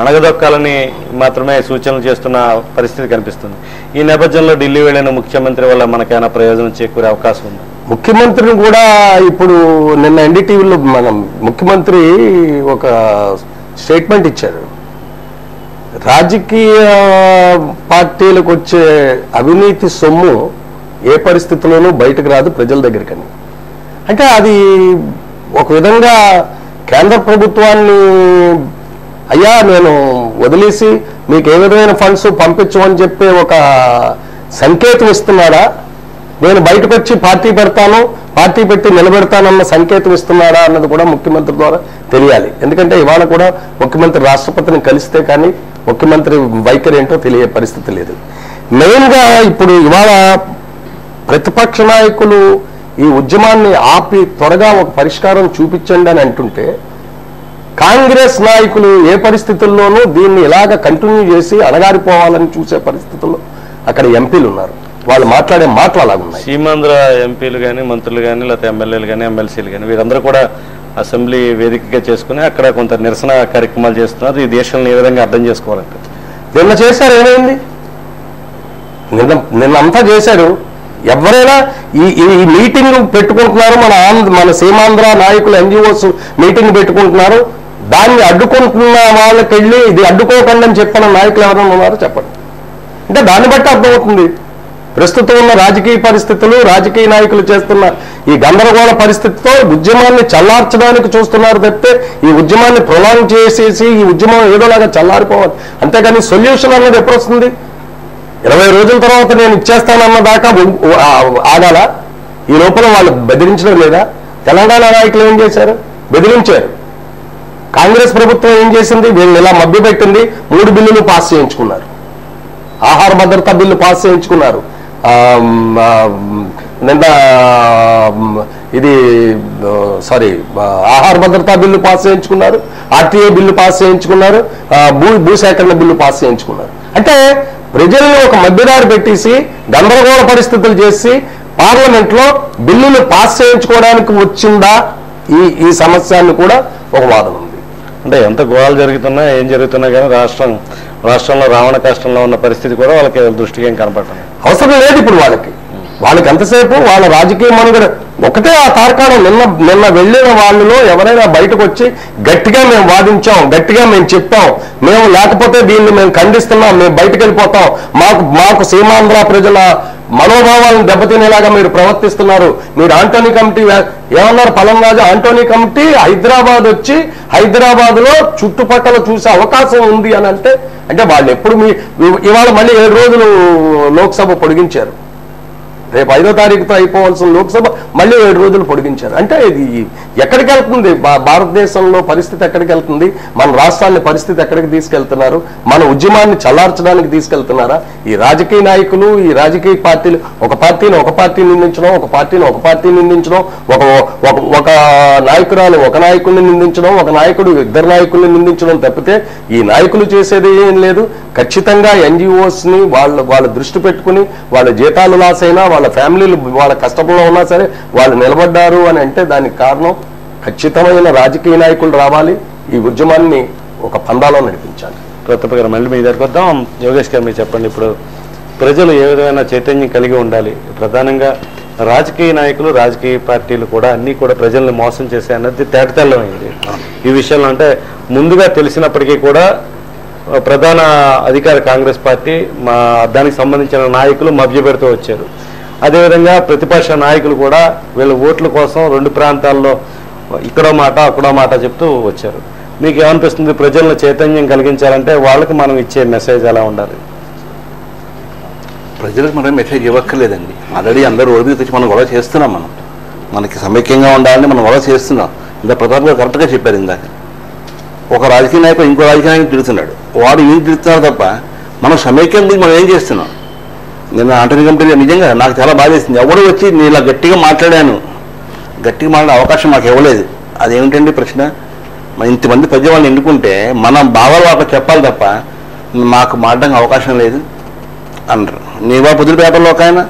అణగదొక్కాలని మాత్రమే సూచనలు చేస్తున్న పరిస్థితి కనిపిస్తుంది. ఈ నేపథ్యంలో ఢిల్లీ వెళ్ళిన ముఖ్యమంత్రి వల్ల మనకైనా ప్రయోజనం చేకూరే అవకాశం ఉంది. ముఖ్యమంత్రిని కూడా ఇప్పుడు నిన్న ఎన్డీటీవీలో మనం ముఖ్యమంత్రి ఒక స్టేట్మెంట్ ఇచ్చారు. రాజకీయ పార్టీలకు వచ్చే అవినీతి సొమ్ము ఏ పరిస్థితుల్లోనూ బయటకు రాదు ప్రజల దగ్గరికని. అంటే అది ఒక విధంగా కేంద్ర ప్రభుత్వాన్ని అయ్యా నేను వదిలేసి మీకు ఏ విధమైన ఫండ్స్ పంపించమని చెప్పే ఒక సంకేతం ఇస్తున్నాడా, నేను బయటకు వచ్చి పార్టీ పెడతాను పార్టీ పెట్టి నిలబెడతానన్న సంకేతం ఇస్తున్నాడా అన్నది కూడా ముఖ్యమంత్రి ద్వారా తెలియాలి. ఎందుకంటే ఇవాళ కూడా ముఖ్యమంత్రి రాష్ట్రపతిని కలిస్తే కానీ ముఖ్యమంత్రి వైఖరి ఏంటో తెలియ పరిస్థితి లేదు. మెయిన్గా ఇప్పుడు ఇవాళ ప్రతిపక్ష నాయకులు ఈ ఉద్యమాన్ని ఆపి త్వరగా ఒక పరిష్కారం చూపించండి అని అంటుంటే కాంగ్రెస్ నాయకులు ఏ పరిస్థితుల్లోనూ దీన్ని ఇలాగ కంటిన్యూ చేసి అణగారిపోవాలని చూసే పరిస్థితుల్లో అక్కడ ఎంపీలు ఉన్నారు. వాళ్ళు మాట్లాడే మాటలు అలాగ ఉన్నాయి. సీమాంధ్ర ఎంపీలు కానీ మంత్రులు కానీ లేకపోతే ఎమ్మెల్యేలు కానీ ఎమ్మెల్సీలు కానీ వీరందరూ కూడా అసెంబ్లీ వేదికగా చేసుకుని అక్కడ కొంత నిరసన కార్యక్రమాలు చేస్తున్నారు. ఈ దేశాన్ని ఏ విధంగా అర్థం చేసుకోవాలంటే నిన్న చేశారు. ఏమైంది? నిన్నంతా చేశారు. ఎవరైనా ఈ ఈ మీటింగ్ పెట్టుకుంటున్నారు, మన సీమాంధ్ర నాయకులు ఎన్జిఓస్ మీటింగ్ పెట్టుకుంటున్నారు, దాన్ని అడ్డుకుంటున్న వాళ్ళకి వెళ్ళి ఇది అడ్డుకోకండి అని చెప్పిన నాయకులు ఎవరైనా ఉన్నారో చెప్పండి. అంటే దాన్ని బట్టి అర్థమవుతుంది ప్రస్తుతం ఉన్న రాజకీయ పరిస్థితులు, రాజకీయ నాయకులు చేస్తున్న ఈ గందరగోళ పరిస్థితితో ఉద్యమాన్ని చల్లార్చడానికి చూస్తున్నారు తప్పితే ఈ ఉద్యమాన్ని ప్రొలాంగ్ చేసేసి ఈ ఉద్యమం ఏదోలాగా చల్లారిపోవాలి. అంతేకాని సొల్యూషన్ అనేది ఎప్పుడు వస్తుంది? 20 రోజుల తర్వాత నేను ఇచ్చేస్తానన్న దాకా ఆగాల. ఈ లోపల వాళ్ళు బెదిరించడం లేదా? తెలంగాణ నాయకులు ఏం చేశారు? బెదిరించారు. కాంగ్రెస్ ప్రభుత్వం ఏం చేసింది? వీళ్ళు ఇలా మభ్యపెట్టింది. 3 బిల్లులు పాస్ చేయించుకున్నారు. ఆహార భద్రతా బిల్లు పాస్ చేయించుకున్నారు. నిన్న ఇది సారీ ఆహార భద్రతా బిల్లు పాస్ చేయించుకున్నారు, ఆర్టీఏ బిల్లు పాస్ చేయించుకున్నారు, భూసేకరణ బిల్లు పాస్ చేయించుకున్నారు. అంటే ప్రజలను ఒక మధ్యదారి పెట్టేసి గందరగోళ పరిస్థితులు చేసి పార్లమెంట్లో బిల్లులు పాస్ చేయించుకోవడానికి వచ్చిందా ఈ ఈ సమస్యను కూడా ఒక వాదన ఉంది. అంటే ఎంత గోళాలు జరుగుతున్నా ఏం జరుగుతున్నా కానీ రాష్ట్రంలో రావణ కష్టంలో ఉన్న పరిస్థితి కూడా వాళ్ళకి దృష్టికి ఏం కనపడుతుంది. అవసరం లేదు ఇప్పుడు వాళ్ళకి ఎంతసేపు వాళ్ళ రాజకీయ మనుగడ ఒకటే ఆ తార్కాణం. నిన్న వెళ్ళిన వాళ్ళలో ఎవరైనా బయటకు వచ్చి గట్టిగా మేము వాదించాం, గట్టిగా మేము చెప్పాం, మేము లేకపోతే దీన్ని మేము ఖండిస్తున్నాం, మేము బయటకు వెళ్ళిపోతాం, మాకు సీమాంధ్ర ప్రజల మనోభావాలను దెబ్బతినేలాగా మీరు ప్రవర్తిస్తున్నారు, మీరు ఆంటోనీ కమిటీ ఏమన్నారు పలంరాజు? ఆంటోనీ కమిటీ హైదరాబాద్ వచ్చి హైదరాబాద్లో చుట్టుపక్కల చూసే అవకాశం ఉంది అని అంటే అంటే వాళ్ళు ఎప్పుడు ఇవాళ మళ్ళీ 7 రోజులు లోక్సభ పొడిగించారు. రేపు 5వ తారీఖుతో అయిపోవాల్సిన లోక్సభ మళ్ళీ 7 రోజులు పొడిగించారు. అంటే ఇది ఎక్కడికి వెళ్తుంది? భారతదేశంలో పరిస్థితి ఎక్కడికి వెళ్తుంది? మన రాష్ట్రాన్ని పరిస్థితి ఎక్కడికి తీసుకెళ్తున్నారు? మన ఉద్యమాన్ని చల్లార్చడానికి తీసుకెళ్తున్నారా ఈ రాజకీయ నాయకులు, ఈ రాజకీయ పార్టీలు? ఒక పార్టీని ఒక పార్టీ నిందించడం, ఒక పార్టీని ఒక పార్టీ నిందించడం, ఒక నాయకురాలు ఒక నాయకుడిని నిందించడం, ఒక నాయకుడు ఇద్దరు నాయకుల్ని నిందించడం తప్పితే ఈ నాయకులు చేసేది ఏం లేదు. ఖచ్చితంగా ఎన్జిఓస్ని వాళ్ళ దృష్టి పెట్టుకుని వాళ్ళ జీతాలు లాస్ అయినా, వాళ్ళ ఫ్యామిలీలు వాళ్ళ కష్టంలో ఉన్నా సరే వాళ్ళు నిలబడ్డారు అని అంటే దానికి కారణం ఖచ్చితమైన రాజకీయ నాయకులు రావాలి, ఈ ఉద్యమాన్ని ఒక పందాలో నడిపించాలి. ప్రతిపక్ష మళ్ళీ మీ దగ్గరికి వద్దాం. యోగేష్ గారు మీరు చెప్పండి, ఇప్పుడు ప్రజలు ఏ విధమైన చైతన్యం కలిగి ఉండాలి? ప్రధానంగా రాజకీయ నాయకులు, రాజకీయ పార్టీలు కూడా అన్నీ కూడా ప్రజల్ని మోసం చేశాయి అన్నది తేటతెల్లమైంది. ఈ విషయంలో అంటే ముందుగా తెలిసినప్పటికీ కూడా ప్రధాన అధికార కాంగ్రెస్ పార్టీ మా దానికి సంబంధించిన నాయకులు మభ్యపెడుతూ వచ్చారు. అదేవిధంగా ప్రతిపక్ష నాయకులు కూడా వీళ్ళ ఓట్ల కోసం 2 ప్రాంతాల్లో ఇక్కడో మాట అక్కడో మాట చెప్తూ వచ్చారు. మీకు ఏమనిపిస్తుంది? ప్రజలను చైతన్యం కలిగించాలంటే వాళ్ళకి మనం ఇచ్చే మెసేజ్ ఎలా ఉండాలి? ప్రజలకు మనం మెసేజ్ ఇవ్వక్కర్లేదండి. ఆల్రెడీ అందరూ ఓడి తెచ్చి మనం గొడవ చేస్తున్నాం. మనకి సమైక్యంగా ఉండాలని మనం గొడవ చేస్తున్నాం. ఇంత ప్రధానంగా కరెక్ట్గా చెప్పారు. ఇందాక ఒక రాజకీయ నాయకుడు ఇంకో రాజకీయ నాయకుడు తిడుతున్నాడు, వాడు ఏం తిడుతున్నారు తప్ప మనం సమైక్యం గురించి మనం ఏం చేస్తున్నాం? నేను ఆంటోనీ కమిటీ నిజంగా నాకు చాలా బాధ వేసింది. ఎవరు వచ్చి నేను ఇలా గట్టిగా మాట్లాడాను, గట్టిగా మాట్లాడే అవకాశం మాకు ఇవ్వలేదు. అదేమిటండి ప్రశ్న? ఇంతమంది పెద్దవాళ్ళని ఎన్నుకుంటే మనం బాగా వాళ్ళకి చెప్పాలి తప్ప మాకు మాట్లాడడానికి అవకాశం లేదు అంటారు. నీ బాబు పొద్దున పేపర్లో ఒక ఆయన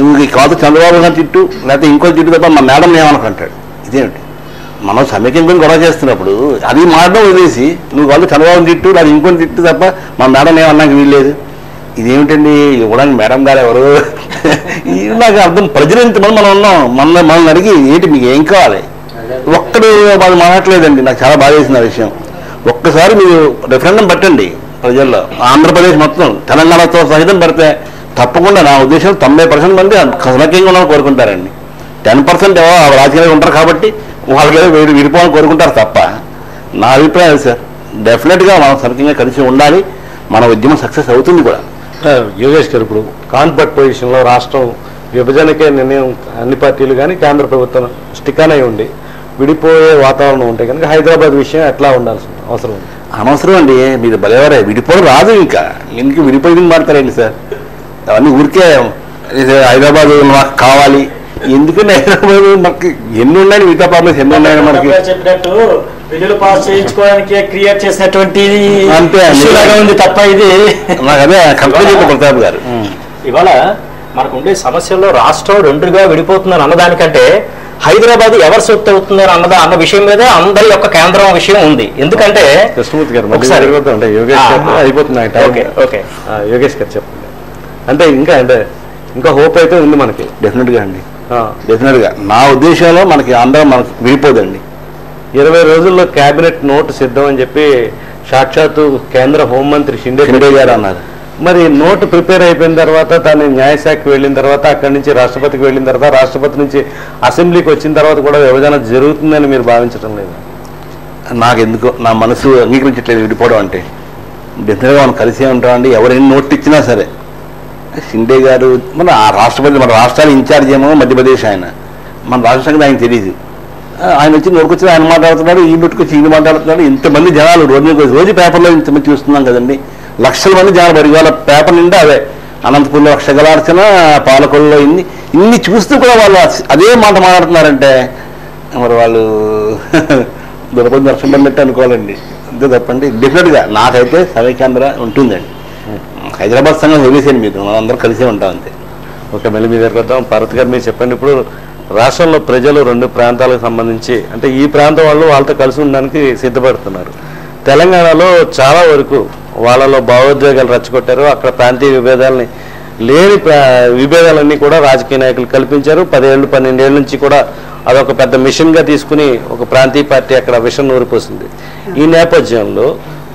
నువ్వు ఈ కాదు చంద్రబాబు గారు తిట్టు లేకపోతే ఇంకో తిట్టు తప్ప మా మేడం ఏమనుకుంటాడు. ఇదేమిటి? మనం సమీకంగా గొడవ చేస్తున్నప్పుడు అది మారడం వదిలేసి నువ్వు వాళ్ళు చంద్రబాబు తిట్టు అది ఇంకొని తిట్టు తప్ప మా మేడం ఏమన్నాక వీల్లేదు. ఇదేమిటండి ఇవ్వడానికి మేడం గారు ఎవరు ఇది నాకు అర్థం. ప్రజలు ఎంతమంది మనం ఉన్నాం, మనల్ని అడిగి ఏంటి మీకు ఏం కావాలి, ఒక్కడు వాళ్ళు మారట్లేదండి. నాకు చాలా బాధ చేసిన విషయం. ఒక్కసారి మీరు రెఫరెండం పెట్టండి ప్రజల్లో, ఆంధ్రప్రదేశ్ మొత్తం తెలంగాణతో సహితం పెడితే తప్పకుండా నా ఉద్దేశం 90% మంది సమీకంగా ఉన్నామని కోరుకుంటారండి. 10% ఎవరు రాజకీయాలు ఉంటారు కాబట్టి వాళ్ళకి విడిపోవాలని కోరుకుంటారు తప్ప. నా అభిప్రాయం సార్ డెఫినెట్గా మనం సమీకంగా కలిసి ఉండాలి, మన ఉద్యమం సక్సెస్ అవుతుంది కూడా. యోగేష్ గారు ఇప్పుడు కాన్ఫర్ట్ పొజిషన్లో రాష్ట్రం విభజనకే నిర్ణయం అన్ని పార్టీలు కానీ కేంద్ర ప్రభుత్వం స్టికాన్ అయి ఉండి విడిపోయే వాతావరణం ఉంటే కనుక హైదరాబాద్ విషయం ఎట్లా ఉండాల్సిన అవసరం ఉంది? అనవసరం అండి, మీరు బలేవారే విడిపోవడం రాదు. ఇంకా ఎందుకు విడిపోయింది మాడతారండి సార్, అవన్నీ ఊరికే హైదరాబాద్ మాకు కావాలి. ఎందుకంటే హైదరాబాద్ మనకి ఎన్ని ఉన్నాయి, మిగతా ప్రాబ్లమ్స్ ఎన్ని ఉన్నాయని మనకి చెప్పినట్టు బిల్లులు పాస్ చేయించుకోవడానికి క్రియేట్ చేసినటువంటి ఉంది తప్ప ఇది నాకు అదే కంప్లీట్. ప్రతాప్ గారు ఇవాళ మనకు ఉండే సమస్యల్లో రాష్ట్రం రెండుగా విడిపోతుందని అన్నదానికంటే హైదరాబాద్ ఎవరు సొత్తు అవుతుందని అన్న విషయం మీద అందరి యొక్క కేంద్రం విషయం ఉంది. ఎందుకంటే కృష్ణమూర్తి గారు యోగేష్ గారు చెప్పండి అంటే ఇంకా అంటే ఇంకా హోప్ అయితే ఉంది మనకి డెఫినెట్గా అండి. డెఫినెట్గా నా ఉద్దేశంలో మనకి అందరం మనకు విడిపోదండి. 20 రోజుల్లో క్యాబినెట్ నోటు సిద్ధం అని చెప్పి సాక్షాత్తు కేంద్ర హోంమంత్రి షిండే గారు అన్నారు. మరి నోటు ప్రిపేర్ అయిపోయిన తర్వాత దాన్ని న్యాయశాఖకి వెళ్ళిన తర్వాత అక్కడి నుంచి రాష్ట్రపతికి వెళ్ళిన తర్వాత రాష్ట్రపతి నుంచి అసెంబ్లీకి వచ్చిన తర్వాత కూడా విభజన జరుగుతుందని మీరు భావించడం లేదు? నాకు ఎందుకో నా మనసు అంగీకరించట్లేదు విడిపోవడం అంటే. డెఫినెట్గా మనం కలిసే ఉంటామండి, ఎవరైనా నోట్ ఇచ్చినా సరే. షిండే గారు మన రాష్ట్రపతి, మన రాష్ట్రానికి ఇన్ఛార్జ్ ఏమో మధ్యప్రదేశ్, ఆయన మన రాష్ట్ర సంగతి ఆయన తెలియదు. ఆయన వచ్చి నోటుకొచ్చి ఆయన మాట్లాడుతున్నాడు, ఈ నోటుకొచ్చి ఈయన మాట్లాడుతున్నాడు. ఇంతమంది జనాలు రోజు పేపర్లో ఇంతమంది చూస్తున్నాం కదండి, 1,00,000 మంది జనాలు. ఇవాళ పేపర్ నిండా అవే, అనంతపూర్లో 1,00,000 పాలకొల్లో ఇన్ని చూస్తూ కూడా వాళ్ళు అదే మాట మాట్లాడుతున్నారంటే మరి వాళ్ళు దొరకని దర్శనం పెట్టి అనుకోవాలండి, అంతే తప్పండి. డెఫినెట్గా నాకైతే సమీకేంద్ర ఉంటుందండి. హైదరాబాద్ సంఘం వదిలేసాను, మీరు మనందరూ కలిసే ఉంటాం అంతే. ఓకే, మళ్ళీ మీ దగ్గర వద్దాం. పార్వతి గారు మీరు చెప్పండి, ఇప్పుడు రాష్ట్రంలో ప్రజలు రెండు ప్రాంతాలకు సంబంధించి అంటే ఈ ప్రాంతం వాళ్ళు వాళ్ళతో కలిసి ఉండడానికి సిద్ధపడుతున్నారు. తెలంగాణలో చాలా వరకు వాళ్ళలో భావోద్వేగాలు రచ్చగొట్టారు, అక్కడ ప్రాంతీయ విభేదాలని లేని విభేదాలన్నీ కూడా రాజకీయ నాయకులు కల్పించారు. 10 ఏళ్ళు 12 ఏళ్ళ నుంచి కూడా అదొక పెద్ద మిషన్గా తీసుకుని ఒక ప్రాంతీయ పార్టీ అక్కడ విషం నూరిపోసింది. ఈ నేపథ్యంలో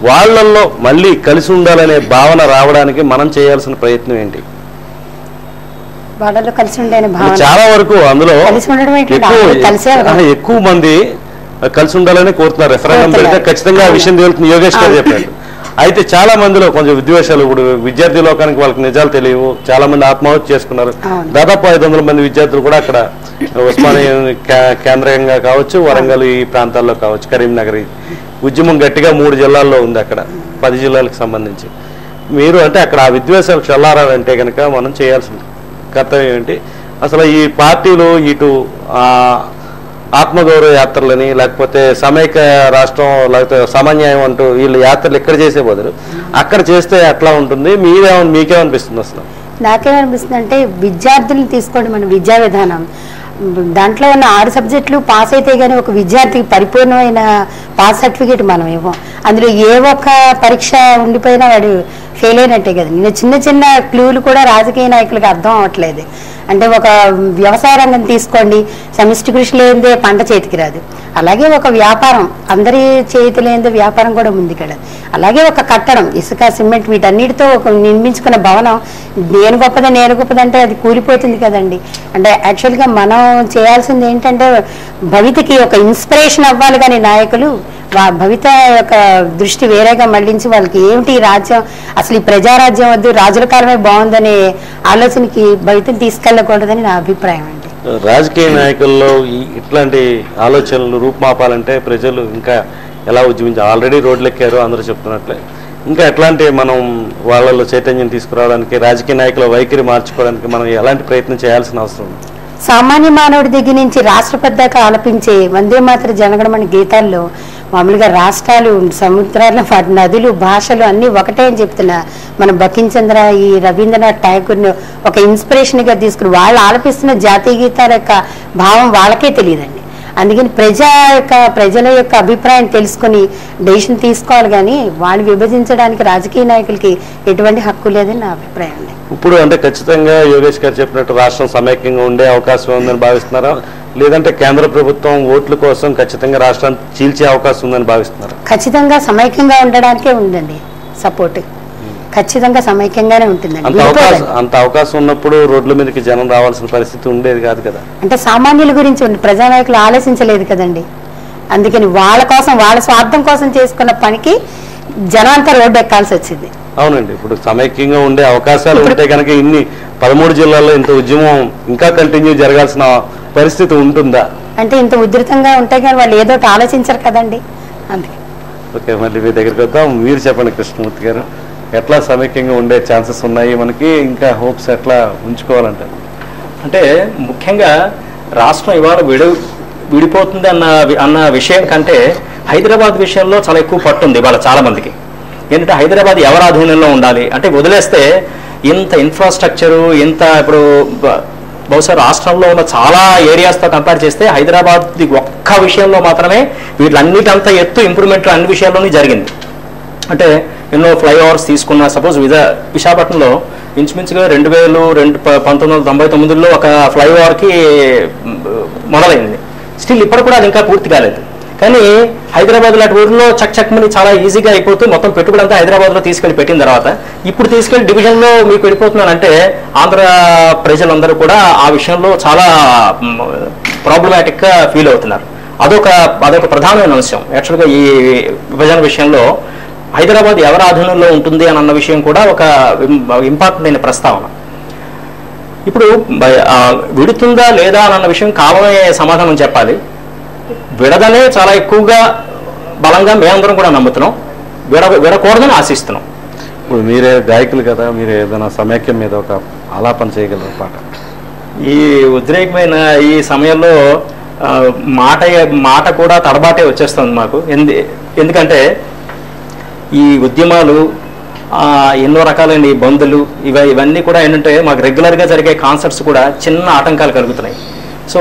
వాళ్ళల్లో మళ్ళీ కలిసి ఉండాలనే భావన రావడానికి మనం చేయాల్సిన ప్రయత్నం ఏంటి? వాళ్ళలో కలిసి ఉండాలనే భావన చాలా వరకు అందులో ఎక్కువ మంది కలిసి ఉండాలని కోరుతున్నారు. రెఫరెండం పెడితే ఖచ్చితంగా ఆ విషయం తేలుతుంది, యోగేష్ గారు చెప్పారు. అయితే చాలా మందిలో కొంచెం విద్వేషాలు, ఇప్పుడు విద్యార్థి లోకానికి వాళ్ళకి నిజాలు తెలియవు, చాలా మంది ఆత్మహత్య చేసుకున్నారు. దాదాపు 500 మంది విద్యార్థులు కూడా అక్కడ ఉస్మానియా కేంద్రంగా కావచ్చు, వరంగల్ ఈ ప్రాంతాల్లో కావచ్చు, కరీంనగర్ ఉద్యమం గట్టిగా 3 జిల్లాల్లో ఉంది అక్కడ 10 జిల్లాలకు సంబంధించి. మీరు అంటే అక్కడ ఆ విద్వేషాలు చల్లారాలంటే కనుక మనం చేయాల్సిన కర్తవ్యం ఏంటి? అసలు ఈ పార్టీలు ఇటు ఆత్మగౌరవ యాత్రలని, లేకపోతే సమైక్య రాష్ట్రం, లేకపోతే సమన్యాయం అంటూ వీళ్ళు యాత్రలు ఇక్కడ చేసే బదులు అక్కడ చేస్తే అట్లా ఉంటుంది. మీకేమనిపిస్తుంది? అసలు నాకేమనిపిస్తుంది అంటే విద్యార్థులను తీసుకోండి, మన విద్యా విధానం దాంట్లో ఉన్న 6 సబ్జెక్టులు పాస్ అయితే కానీ ఒక విద్యార్థికి పరిపూర్ణమైన పాస్ సర్టిఫికేట్ మనం ఇవ్వం. అందులో ఏ ఒక్క పరీక్ష ఉండిపోయినా వాడు ఫెయిల్ అయినట్టే కదండి. చిన్న చిన్న క్లూలు కూడా రాజకీయ నాయకులకు అర్థం అవ్వట్లేదు. అంటే ఒక వ్యవసాయ రంగం తీసుకోండి, సమిష్టి కృషి లేనిదే పంట చేతికి రాదు. అలాగే ఒక వ్యాపారం, అందరి చేతి లేనిదే వ్యాపారం కూడా ముందుకెళ్ళదు. అలాగే ఒక కట్టడం, ఇసుక, సిమెంట్ వీటన్నిటితో ఒక నిర్మించుకున్న భవనం నేను గొప్పదంటే అది కూలిపోతుంది కదండి. అంటే యాక్చువల్గా మనం చేయాల్సింది ఏంటంటే భవితకి ఒక ఇన్స్పిరేషన్ అవ్వాలి, కానీ నాయకులు భవిత యొక్క దృష్టి వేరేగా మళ్లించి వాళ్ళకి ఏమిటి రాజ్యం, అసలు ఈ ప్రజారాజ్యం వద్దు, రాజుల కాలమే బాగుందనే ఆలోచనకి భవితను తీసుకెళ్ళకూడదని నా అభిప్రాయం అండి. రాజకీయ నాయకుల్లో ఇట్లాంటి ఆలోచనలు రూపుమాపాలంటే ప్రజలు ఇంకా ఎలా ఉద్యమించారు? ఆల్రెడీ రోడ్లు ఎక్కారు అందరూ చెప్తున్నట్లే. ఇంకా ఎట్లాంటి మనం వాళ్ళలో చైతన్యం తీసుకురావడానికి, రాజకీయ నాయకుల వైఖరి మార్చుకోవడానికి మనం ఎలాంటి ప్రయత్నం చేయాల్సిన అవసరం? సామాన్య మానవుడి దగ్గర నుంచి రాష్ట్రపతి దాకా ఆలపించే వందే మాత్ర జనగణమని గీతాల్లో మామూలుగా రాష్ట్రాలు, సముద్రాలు, వాటి నదులు, భాషలు అన్నీ ఒకటే అని చెప్తున్నా మన బంకించంద్ర, ఈ రవీంద్రనాథ్ ఠాగూర్ను ఒక ఇన్స్పిరేషన్గా తీసుకుని వాళ్ళు ఆలపిస్తున్న జాతీయ గీతాల యొక్క భావం వాళ్ళకే తెలియదండి. అందుకని ప్రజల యొక్క అభిప్రాయం తెలుసుకొని డెసిషన్ తీసుకోవాలి గాని వాళ్ళని విభజించడానికి రాజకీయ నాయకులకు ఎటువంటి హక్కు లేదని నా అభిప్రాయం ఉంది. ఇప్పుడు అంటే ఖచ్చితంగా యోగేష్ గారు చెప్పినట్టు రాష్ట్రం సమైక్యంగా ఉండే అవకాశం ఉందని భావిస్తున్నారా లేదంటే కేంద్ర ప్రభుత్వం ఓట్ల కోసం ఖచ్చితంగా రాష్ట్రాన్ని చీల్చే అవకాశం ఉందని భావిస్తున్నారా? ఖచ్చితంగా సమైక్యంగా ఉండడానికే ఉండండి సపోర్ట్ ఖచ్చితంగా సమైక్యంగానే ఉంటుందండి. అంత అవకాశం ఉన్నప్పుడు రోడ్ల మీదకి జనం రావాల్సిన పరిస్థితి ఉండేది కాదు కదా. అంటే సామాన్యుల గురించి ప్రజానాయకులు ఆలోచించలేదు కదండి. అందుకని వాళ్ళ కోసం వాళ్ళ స్వార్థం కోసం చేసుకున్న పనికి జనాంతా రోడ్డు ఎక్కాల్సి వచ్చింది. అవునండి, ఇప్పుడు సమైక్యంగా ఉండే అవకాశాలు ఉంటే కనుక ఇన్ని 13 జిల్లాల్లో ఇంత ఉద్యమం ఇంకా కంటిన్యూ జరగాల్సిన పరిస్థితి ఉంటుందా? అంటే ఇంత ఉధృతంగా ఉంటే కానీ వాళ్ళు ఏదో ఆలోచించరు కదండి. అందుకే ఓకే, మళ్ళీ మీ దగ్గరికి వద్దాం. మీరు చెప్పండి కృష్ణమూర్తి గారు, ఎట్లా సమైక్యంగా ఉండే ఛాన్సెస్ ఉన్నాయి మనకి, ఇంకా హోప్స్ ఎట్లా ఉంచుకోవాలంటారు? అంటే ముఖ్యంగా రాష్ట్రం ఇవాళ విడిపోతుంది అన్న విషయం కంటే హైదరాబాద్ విషయంలో చాలా ఎక్కువ పట్టుంది ఇవాళ చాలా మందికి. ఏంటంటే హైదరాబాద్ ఎవరి ఆధీనంలో ఉండాలి అంటే వదిలేస్తే ఇంత ఇన్ఫ్రాస్ట్రక్చరు ఇంత ఇప్పుడు బహుశా రాష్ట్రంలో ఉన్న చాలా ఏరియాస్తో కంపేర్ చేస్తే హైదరాబాద్ ఒక్క విషయంలో మాత్రమే వీటిలన్నిటంతా ఎత్తు ఇంప్రూవ్మెంట్ అన్ని విషయాల్లోనే జరిగింది. అంటే ఎన్నో ఫ్లైఓవర్స్ తీసుకున్న సపోజ్ విశాఖపట్నంలో ఇంచుమించుగా 1999లో ఒక ఫ్లైఓవర్కి మొదలైంది. స్టిల్ ఇప్పుడు కూడా అది ఇంకా పూర్తి కాలేదు. కానీ హైదరాబాద్ లాంటి ఊర్లో చక్చక్మని చాలా ఈజీగా అయిపోతూ మొత్తం పెట్టుబడి అంతా హైదరాబాద్లో తీసుకెళ్ళి పెట్టిన తర్వాత ఇప్పుడు తీసుకెళ్లి డివిజన్లో మీకు వెళ్ళిపోతున్నానంటే ఆంధ్ర ప్రజలందరూ కూడా ఆ విషయంలో చాలా ప్రాబ్లమాటిక్గా ఫీల్ అవుతున్నారు. అదొక ప్రధానమైన అంశం. యాక్చువల్గా ఈ విభజన విషయంలో హైదరాబాద్ ఎవరి ఆధీనంలో ఉంటుంది అని అన్న విషయం కూడా ఒక ఇంపార్టెంట్ అయిన ప్రస్తావన. ఇప్పుడు విడుతుందా లేదా అన్న విషయం కాలమే సమాధానం చెప్పాలి. విడదనే చాలా ఎక్కువగా బలంగా మేమందరం కూడా నమ్ముతున్నాం. విడకూడదని ఆశిస్తున్నాం. ఇప్పుడు మీరే గాయకులు కదా, మీరు ఏదైనా సమైక్యం మీద ఒక ఆలాపన చేయగలరు పాట? ఈ ఉద్రేకమైన ఈ సమయంలో మాట కూడా తడబాటే వచ్చేస్తుంది మాకు. ఎందుకంటే ఈ ఉద్యమాలు ఎన్నో రకాలైన బంధులు ఇవన్నీ కూడా ఏంటంటే మాకు రెగ్యులర్గా జరిగే కాన్సర్ట్స్ కూడా చిన్న ఆటంకాలు కలుగుతున్నాయి. సో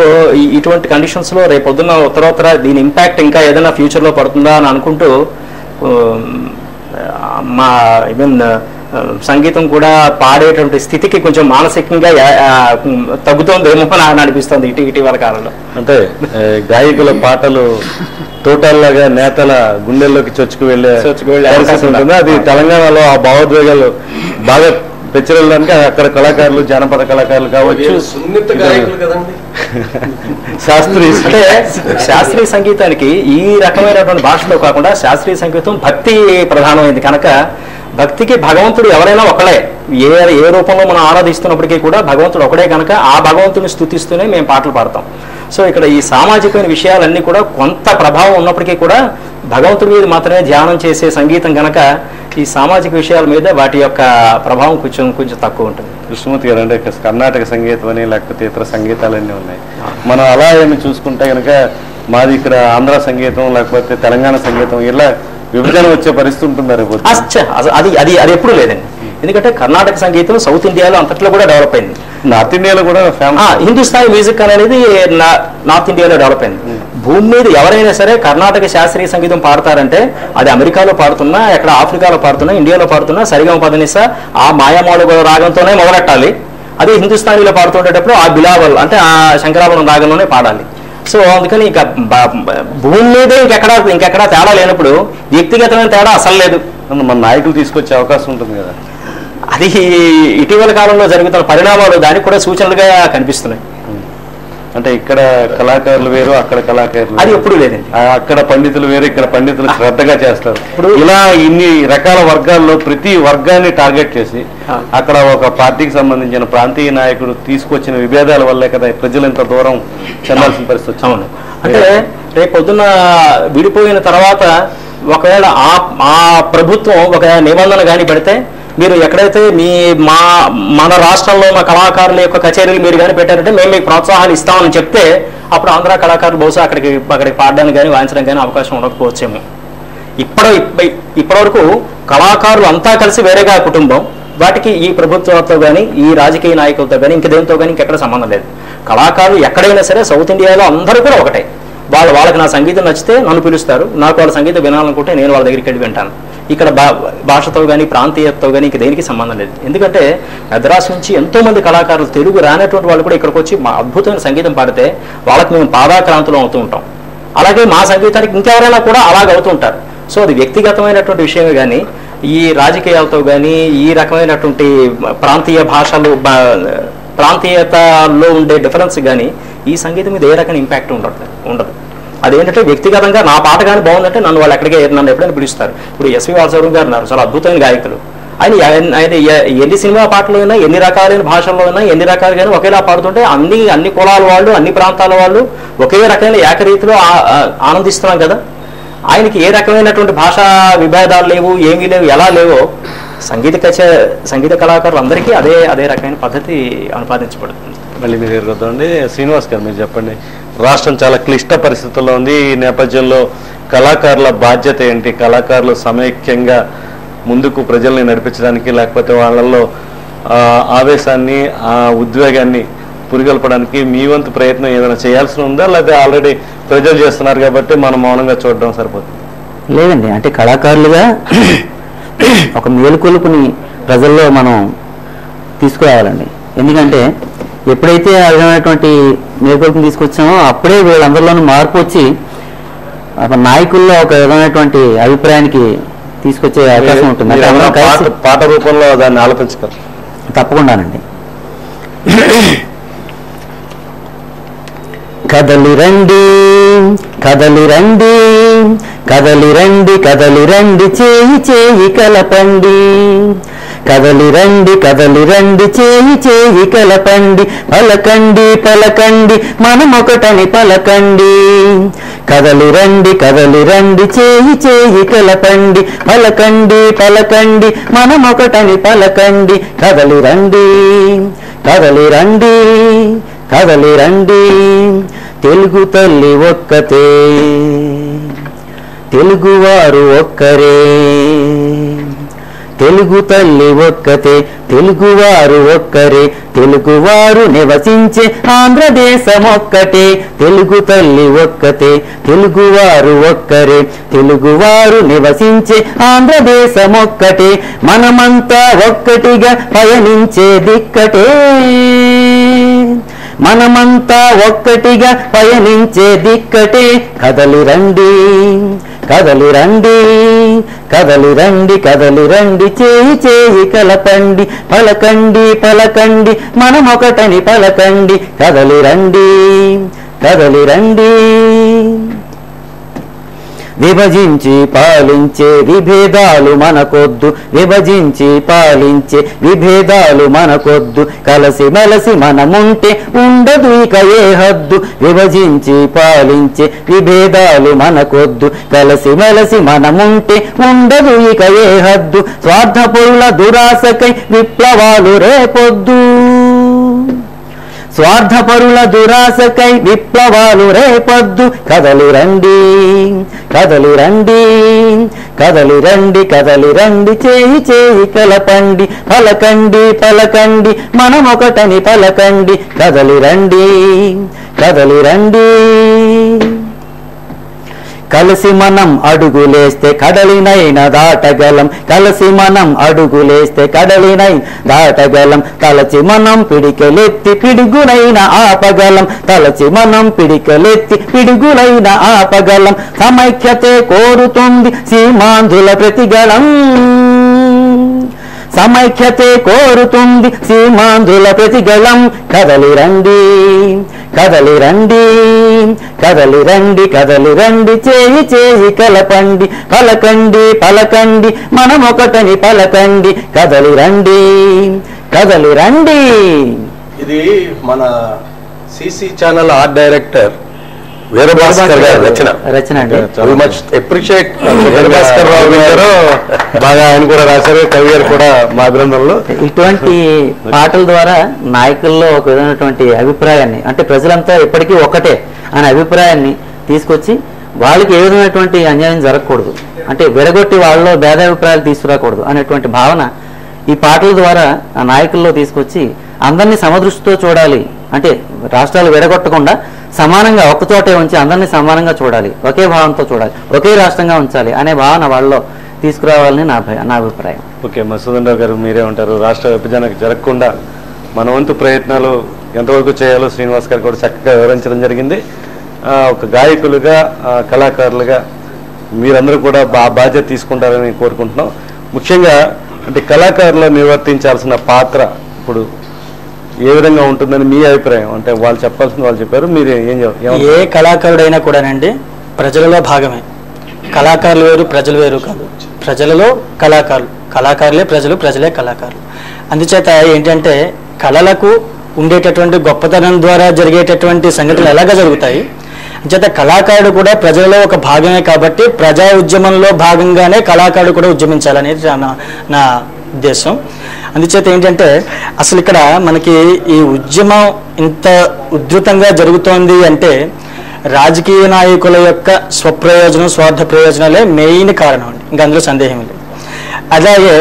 ఇటువంటి కండిషన్స్లో రేపొద్దున ఉత్తరోత్తర దీని ఇంపాక్ట్ ఇంకా ఏదైనా ఫ్యూచర్లో పడుతుందా అని అనుకుంటూ మా ఈవెన్ సంగీతం కూడా పాడేటువంటి స్థితికి కొంచెం మానసికంగా తగ్గుతోందేమో అని అనిపిస్తుంది ఇటీవల కాలంలో. అంటే గాయకుల పాటలు తోటల్లాగా నేతల గుండెల్లోకి చొచ్చుకు వెళ్ళే అవకాశం ఉంటుంది. అది తెలంగాణలో ఆ భావోద్వేగాలు బాగా పెంచడానికి అక్కడ కళాకారులు జానపద కళాకారులు కావచ్చు, శాస్త్రీయ సంగీతానికి ఈ రకమైనటువంటి భాషలో కాకుండా శాస్త్రీయ సంగీతం భక్తి ప్రధానమైంది కనుక భక్తికి భగవంతుడు ఎవరైనా ఒకడే, ఏ రూపంలో మనం ఆరాధిస్తున్నప్పటికీ కూడా భగవంతుడు ఒకడే కనుక ఆ భగవంతుని స్తుతిస్తూనే మేము పాటలు పాడతాం. సో ఇక్కడ ఈ సామాజికమైన విషయాలన్నీ కూడా కొంత ప్రభావం ఉన్నప్పటికీ కూడా భగవంతుడి మీద మాత్రమే ధ్యానం చేసే సంగీతం కనుక ఈ సామాజిక విషయాల మీద వాటి యొక్క ప్రభావం కొంచెం కొంచెం తక్కువ ఉంటుంది. కృష్ణమూర్తి గారు, అంటే కర్ణాటక సంగీతం అని లేకపోతే ఇతర సంగీతాలన్నీ ఉన్నాయి. మనం అలా ఏమి చూసుకుంటే కనుక మాది ఇక్కడ ఆంధ్ర సంగీతం లేకపోతే తెలంగాణ సంగీతం ఇలా విభజన వచ్చే పరిస్థితి ఉంటుందా? అది ఎప్పుడూ లేదండి. ఎందుకంటే కర్ణాటక సంగీతం సౌత్ ఇండియాలో అంతట్లో కూడా డెవలప్ అయింది. నార్త్ ఇండియాలో కూడా హిందుస్థానీ మ్యూజిక్ అనేది నార్త్ ఇండియాలో డెవలప్ అయింది. భూమి మీద ఎవరైనా సరే కర్ణాటక శాస్త్రీయ సంగీతం పాడతారంటే అది అమెరికాలో పాడుతున్నా, ఎక్కడ ఆఫ్రికాలో పాడుతున్నా, ఇండియాలో పాడుతున్నా సరిగమ పదనిస ఆ మాయామాళుగ రాగంతోనే మొదలెట్టాలి. అదే హిందుస్థానీలో పాడుతుండేటప్పుడు ఆ బిలావల్ అంటే ఆ శంకరాభరణం రాగంలోనే పాడాలి. సో అందుకని ఇక భూమి మీదే ఇంకెక్కడా తేడా లేనప్పుడు వ్యక్తిగతమైన తేడా అసలు లేదు. మన నాయకులు తీసుకొచ్చే అవకాశం ఉంటుంది కదా. అది ఇటీవల కాలంలో జరుగుతున్న పరిణామాలు దానికి కూడా సూచనలుగా కనిపిస్తున్నాయి. అంటే ఇక్కడ కళాకారులు వేరు, అక్కడ కళాకారులు, అది ఎప్పుడు లేదండి. అక్కడ పండితులు వేరు, ఇక్కడ పండితులు శ్రద్ధగా చేస్తారు. ఇప్పుడు ఇలా ఇన్ని రకాల వర్గాల్లో ప్రతి వర్గాన్ని టార్గెట్ చేసి అక్కడ ఒక పార్టీకి సంబంధించిన ప్రాంతీయ నాయకుడు తీసుకొచ్చిన విభేదాల వల్లే కదా ప్రజలు ఇంత దూరం చెందాల్సిన పరిస్థితి వచ్చింది. అవును, అంటే రేపు పొద్దున్న విడిపోయిన తర్వాత ఒకవేళ ఆ ప్రభుత్వం ఒక నిబంధన కానీ పెడితే మీరు ఎక్కడైతే మన రాష్ట్రంలో మా కళాకారుల యొక్క కచేరీలు మీరు కానీ పెట్టారంటే మేము మీకు ప్రోత్సాహాలు ఇస్తామని చెప్తే అప్పుడు ఆంధ్ర కళాకారులు బహుశా అక్కడికి పాడడానికి కానీ వాయించడానికి కానీ అవకాశం ఉండకపోవచ్చేమో. ఇప్పటివరకు కళాకారులు అంతా కలిసి వేరేగా కుటుంబం, వాటికి ఈ ప్రభుత్వంతో కానీ ఈ రాజకీయ నాయకులతో కానీ ఇంక దేనితో కానీ ఇంకెక్కడ సంబంధం లేదు. కళాకారులు ఎక్కడైనా సరే సౌత్ ఇండియాలో అందరూ కూడా ఒకటే, వాళ్ళకి నా సంగీతం నచ్చితే నన్ను పిలుస్తారు, నాకు వాళ్ళ సంగీతం వినాలనుకుంటే నేను వాళ్ళ దగ్గరికి వెళ్ళి వింటాను. ఇక్కడ భాషతో కానీ ప్రాంతీయతతో కానీ ఇక దేనికి సంబంధం లేదు. ఎందుకంటే మద్రాసు నుంచి ఎంతోమంది కళాకారులు, తెలుగు రానటువంటి వాళ్ళు కూడా ఇక్కడికి వచ్చి మా అద్భుతమైన సంగీతం పాడితే వాళ్ళకి మేము పాదాక్రాంతులు అవుతూ ఉంటాం. అలాగే మా సంగీతానికి ఇంకెవరైనా కూడా అలాగ అవుతూ ఉంటారు. సో అది వ్యక్తిగతమైనటువంటి విషయమే కానీ ఈ రాజకీయాలతో కానీ ఈ రకమైనటువంటి ప్రాంతీయ భాషలు ప్రాంతీయతలో ఉండే డిఫరెన్స్ కానీ ఈ సంగీతం మీద ఏ రకమైన ఇంపాక్ట్ ఉండదు. అదేంటంటే వ్యక్తిగతంగా నా పాట కానీ బాగుందంటే నన్ను వాళ్ళు ఎక్కడికే నన్ను ఎప్పుడైనా పిలుస్తారు. ఇప్పుడు ఎస్వి వాసవరావు గారు ఉన్నారు, చాలా అద్భుతమైన గాయకులు. ఆయన ఎన్ని సినిమా పాటలు అయినా, ఎన్ని రకాలైన భాషల్లో అయినా, ఎన్ని రకాలుగా ఒకేలా పాడుతుంటే అన్ని కులాల వాళ్ళు, అన్ని ప్రాంతాల వాళ్ళు ఒకే రకమైన ఏకరీతిలో ఆనందిస్తున్నాం కదా. ఆయనకి ఏ రకమైనటువంటి భాషా విభేదాలు లేవు, ఏమీ లేవు, ఎలా లేవో సంగీత కళాకారులందరికీ అదే రకమైన పద్ధతి అనుపాదించబడుతుంది. మళ్ళీ మీరు ఎదురుతుందండి శ్రీనివాస్ గారు, మీరు చెప్పండి. రాష్ట్రం చాలా క్లిష్ట పరిస్థితుల్లో ఉంది. ఈ నేపథ్యంలో కళాకారుల బాధ్యత ఏంటి? కళాకారులు సమైక్యంగా ముందుకు ప్రజల్ని నడిపించడానికి, లేకపోతే వాళ్ళల్లో ఆవేశాన్ని ఉద్వేగాన్ని పురిగొల్పడానికి మీ వంతు ప్రయత్నం ఏదైనా చేయాల్సి ఉందా, లేదా ఆల్రెడీ ప్రజలు చేస్తున్నారు కాబట్టి మనం మౌనంగా చూడడం సరిపోతుంది? లేదండి, అంటే కళాకారులుగా ఒక మేలుకొలుపుని ప్రజల్లో మనం తీసుకురావాలండి. ఎందుకంటే ఎప్పుడైతే ఆ విధమైనటువంటి మేలుకొలుపుని తీసుకొచ్చామో అప్పుడే వీళ్ళందరిలోనూ మార్పు వచ్చి నాయకుల్లో ఒక విధమైనటువంటి అభిప్రాయానికి తీసుకొచ్చే అవకాశం ఉంటుంది. పాట రూపంలో దాన్ని ఆలోచించాలి తప్పకుండానండి. కదలిరండి కదలిరండి కదలిరండి కదలిరండి చేయి చేయి కలపండి, కదలిరండి కదలిరండి చేయి చేయి కలపండి, పలకండి పలకండి మనమొకటని పలకండి, కదలిరండి కదలిరండి చేయి చేయి కలపండి, పలకండి పలకండి మనమొకటని పలకండి, కదలిరండి కదలిరండి కదలిరండి తెలుగు తల్లి ఒక్కతే తెలుగువారు ఒక్కరే, తెలుగు తల్లి ఒక్కతే తెలుగువారు ఒక్కరే, తెలుగువారు నివసించే ఆంధ్రదేశం ఒక్కటే, తెలుగు తల్లి ఒక్కతే తెలుగువారు ఒక్కరే, తెలుగువారు నివసించే ఆంధ్రదేశం ఒక్కటే, మనమంతా ఒక్కటిగా పయనించే దిక్కటే, మనమంతా ఒక్కటిగా పయనించే దిక్కటే, కదలిరండి కదలిరండి కదలిరండి కదలిరండి చేయి చేయి కలపండి, పలకండి పలకండి మనమొకటని పలకండి, కదలిరండి కదలిరండి. విభజించి పాలించే విభేదాలు మనకొద్దు, విభజించి పాలించే విభేదాలు మనకొద్దు, కలసి మెలసి మనముంటే ఉండదు ఇక ఏ హద్దు, విభజించి పాలించే విభేదాలు మనకొద్దు, కలసి మెలసి మనముంటే ఉండదు ఇక ఏ హద్దు, స్వార్థపరుల దురాశకై విప్లవాలు రేపొద్దు, స్వార్థపరుల దురాశకై విప్లవాలు రేపొద్దు, కదలిరండి కదలిరండి కదలిరండి కదలిరండి చేయి చేయి కలపండి, పలకండి పలకండి మనమొకటని పలకండి, కదలిరండి కదలిరండి. కలిసి మనం అడుగులేస్తే కడలినైన దాటగలం, కలిసి మనం అడుగులేస్తే కడలినై దాటగలం, తలచి మనం పిడికెలెత్తి పిడుగులైన ఆపగలం, తలచి మనం పిడికెలెత్తి పిడుగులైన ఆపగలం, సమైక్యతే కోరుతుంది సీమాంధుల ప్రతిగళం, సమైక్యతే కోరుతుంది సీమాంధుల ప్రతిగళం, కదలిరండి కదలిరండి కదలిరండి కదలిరండి చేయి చేయి కలపండి, పలకండి పలకండి మనమొకటని పలకండి, కదలిరండి కదలిరండి. ఇది మన CC channel art director Veerabhaskar గారి రచన అండి. వీరభాస్కర్ రావు గారు బాగా ఆయన కూడా రాశారు, కవి గారు కూడా మా బృందంలో. ఇటువంటి పాటల ద్వారా నాయకుల్లో ఒక విధమైనటువంటి అభిప్రాయాన్ని, అంటే ప్రజలంతా ఎప్పటికీ ఒకటే అనే అభిప్రాయాన్ని తీసుకొచ్చి వాళ్ళకి ఏ విధమైనటువంటి అన్యాయం జరగకూడదు, అంటే విరగొట్టి వాళ్ళలో భేదాభిప్రాయాలు తీసుకురాకూడదు అనేటువంటి భావన ఈ పాటల ద్వారా ఆ నాయకుల్లో తీసుకొచ్చి అందరినీ సమదృష్టితో చూడాలి, అంటే రాష్ట్రాలు విడగొట్టకుండా సమానంగా ఒక చోటే ఉంచి అందర్ని సమానంగా చూడాలి, ఒకే భావంతో చూడాలి, ఒకే రాష్ట్రంగా ఉంచాలి అనే భావన వాళ్ళలో తీసుకురావాలని నా అభిప్రాయం. ఓకే మధుసూదన్ రావు గారు మీరే ఉంటారు, రాష్ట్ర విభజన జరగకుండా మన వంతు ప్రయత్నాలు ఎంతవరకు చేయాలో శ్రీనివాస్ గారు కూడా చక్కగా వివరించడం జరిగింది. ఒక గాయకులుగా కళాకారులుగా మీరందరూ కూడా బాధ్యత తీసుకుంటారని కోరుకుంటున్నాం. ముఖ్యంగా అంటే కళాకారులు నిర్వర్తించాల్సిన పాత్ర ఇప్పుడు ఏ విధంగా ఉంటుందని మీ అభిప్రాయం? అంటే వాళ్ళు చెప్పాల్సింది వాళ్ళు చెప్పారు, మీరు ఏం చెప్పారు? ఏ కళాకారుడైనా కూడానండి ప్రజలలో భాగమే. కళాకారులు వేరు ప్రజలు వేరు కాదు, ప్రజలలో కళాకారులు, కళాకారులే ప్రజలు, ప్రజలే కళాకారులు. అందుచేత ఏంటంటే కళలకు ఉండేటటువంటి గొప్పతనం ద్వారా జరిగేటటువంటి సంఘటనలు ఎలాగా జరుగుతాయి, అంచేత కళాకారుడు కూడా ప్రజలలో ఒక భాగమే కాబట్టి ప్రజా ఉద్యమంలో భాగంగానే కళాకారుడు కూడా ఉద్యమించాలనేది నా ఉద్దేశం. అందుచేత ఏంటంటే అసలు ఇక్కడ మనకి ఈ ఉద్యమం ఇంత ఉధృతంగా జరుగుతోంది అంటే రాజకీయ నాయకుల యొక్క స్వప్రయోజనం స్వార్థ ప్రయోజనాలే మెయిన్ కారణం అండి, ఇంకా అందులో సందేహం లేదు. అలాగే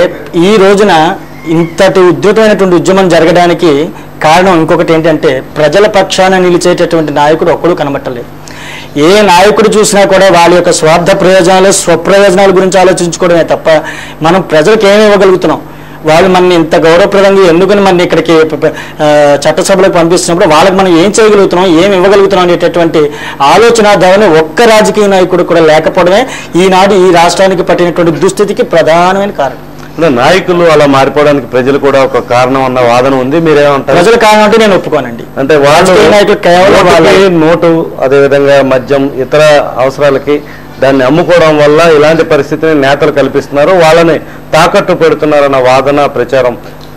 ఈ రోజున ఇంతటి ఉధృతమైనటువంటి ఉద్యమం జరగడానికి కారణం ఇంకొకటి ఏంటంటే ప్రజల పక్షాన నిలిచేటటువంటి నాయకుడు ఒక్కడు కనబట్టలేదు. ఏ నాయకుడు చూసినా కూడా వాళ్ళ యొక్క స్వార్థ ప్రయోజనాలు స్వప్రయోజనాల గురించి ఆలోచించుకోవడమే తప్ప మనం ప్రజలకు ఏమి ఇవ్వగలుగుతున్నాం, వాళ్ళు మనని ఇంత గౌరవప్రదంగా ఎందుకని మన ఇక్కడికి చట్టసభలకు పంపిస్తున్నప్పుడు వాళ్ళకి మనం ఏం చేయగలుగుతున్నాం, ఏమి ఇవ్వగలుగుతున్నాం అనేటటువంటి ఆలోచన ధోరణి ఒక్క రాజకీయ నాయకుడు కూడా లేకపోవడమే ఈనాడు ఈ రాష్ట్రానికి పట్టినటువంటి దుస్థితికి ప్రధానమైన కారణం. నాయకులు అలా మారిపోవడానికి ప్రజలు కూడా ఒక కారణం అన్న వాదన ఉంది, మీరేమంటారు? ప్రజల కారణం అంటే నేను ఒప్పుకోనండి. అంటే వాళ్ళు కేవలం నోటు అదేవిధంగా మద్యం ఇతర అవసరాలకి దాన్ని అమ్ముకోవడం వల్ల ఇలాంటి పరిస్థితిని నేతలు కల్పిస్తున్నారు, వాళ్ళని తాకట్టు పెడుతున్నారన్న వాదన ప్రచారం